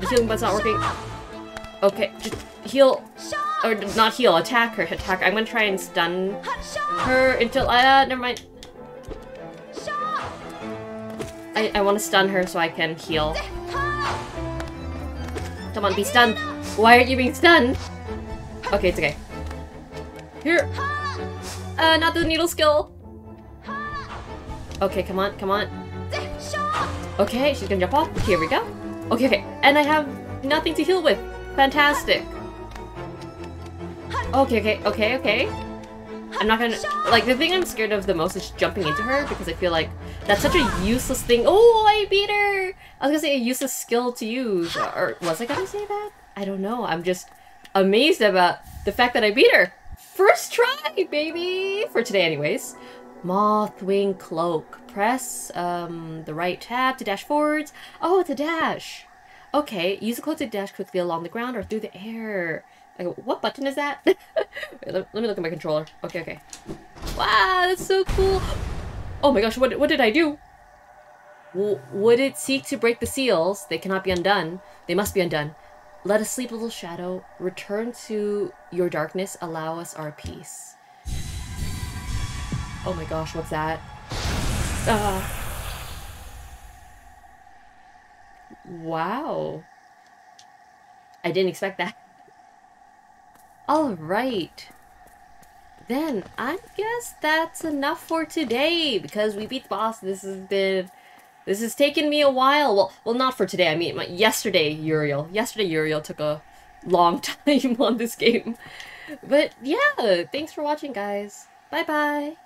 The healing button's not working. Okay, just heal. Or not heal, attack her. I'm gonna try and stun her until... never mind. I want to stun her so I can heal. Come on, be stunned. Why aren't you being stunned? Okay, it's okay. Here! Not the needle skill! Okay, come on. Okay, she's gonna jump off. Here we go. Okay. And I have nothing to heal with. Fantastic. Okay. I'm not gonna... Like, the thing I'm scared of the most is jumping into her because I feel like that's such a useless thing. Oh, I beat her! I was gonna say a useless skill to use. Or was I gonna say that? I don't know. I'm just... amazed about the fact that I beat her. First try, baby! For today anyways. Mothwing cloak. Press the right tab to dash forwards. Oh, it's a dash. Okay, use the cloak to dash quickly along the ground or through the air. Okay, what button is that? Wait, let me look at my controller. Okay. Wow, that's so cool. Oh my gosh, what did I do? Would it seek to break the seals? They cannot be undone. They must be undone. Let us sleep, little shadow. Return to your darkness. Allow us our peace. Oh my gosh, what's that? Wow. I didn't expect that. Alright. Then, I guess that's enough for today. Because we beat the boss. This has been This has taken me a while. Well, not for today. I mean, yesterday, Uriel. Yesterday, Uriel took a long time on this game. But yeah, thanks for watching, guys. Bye-bye.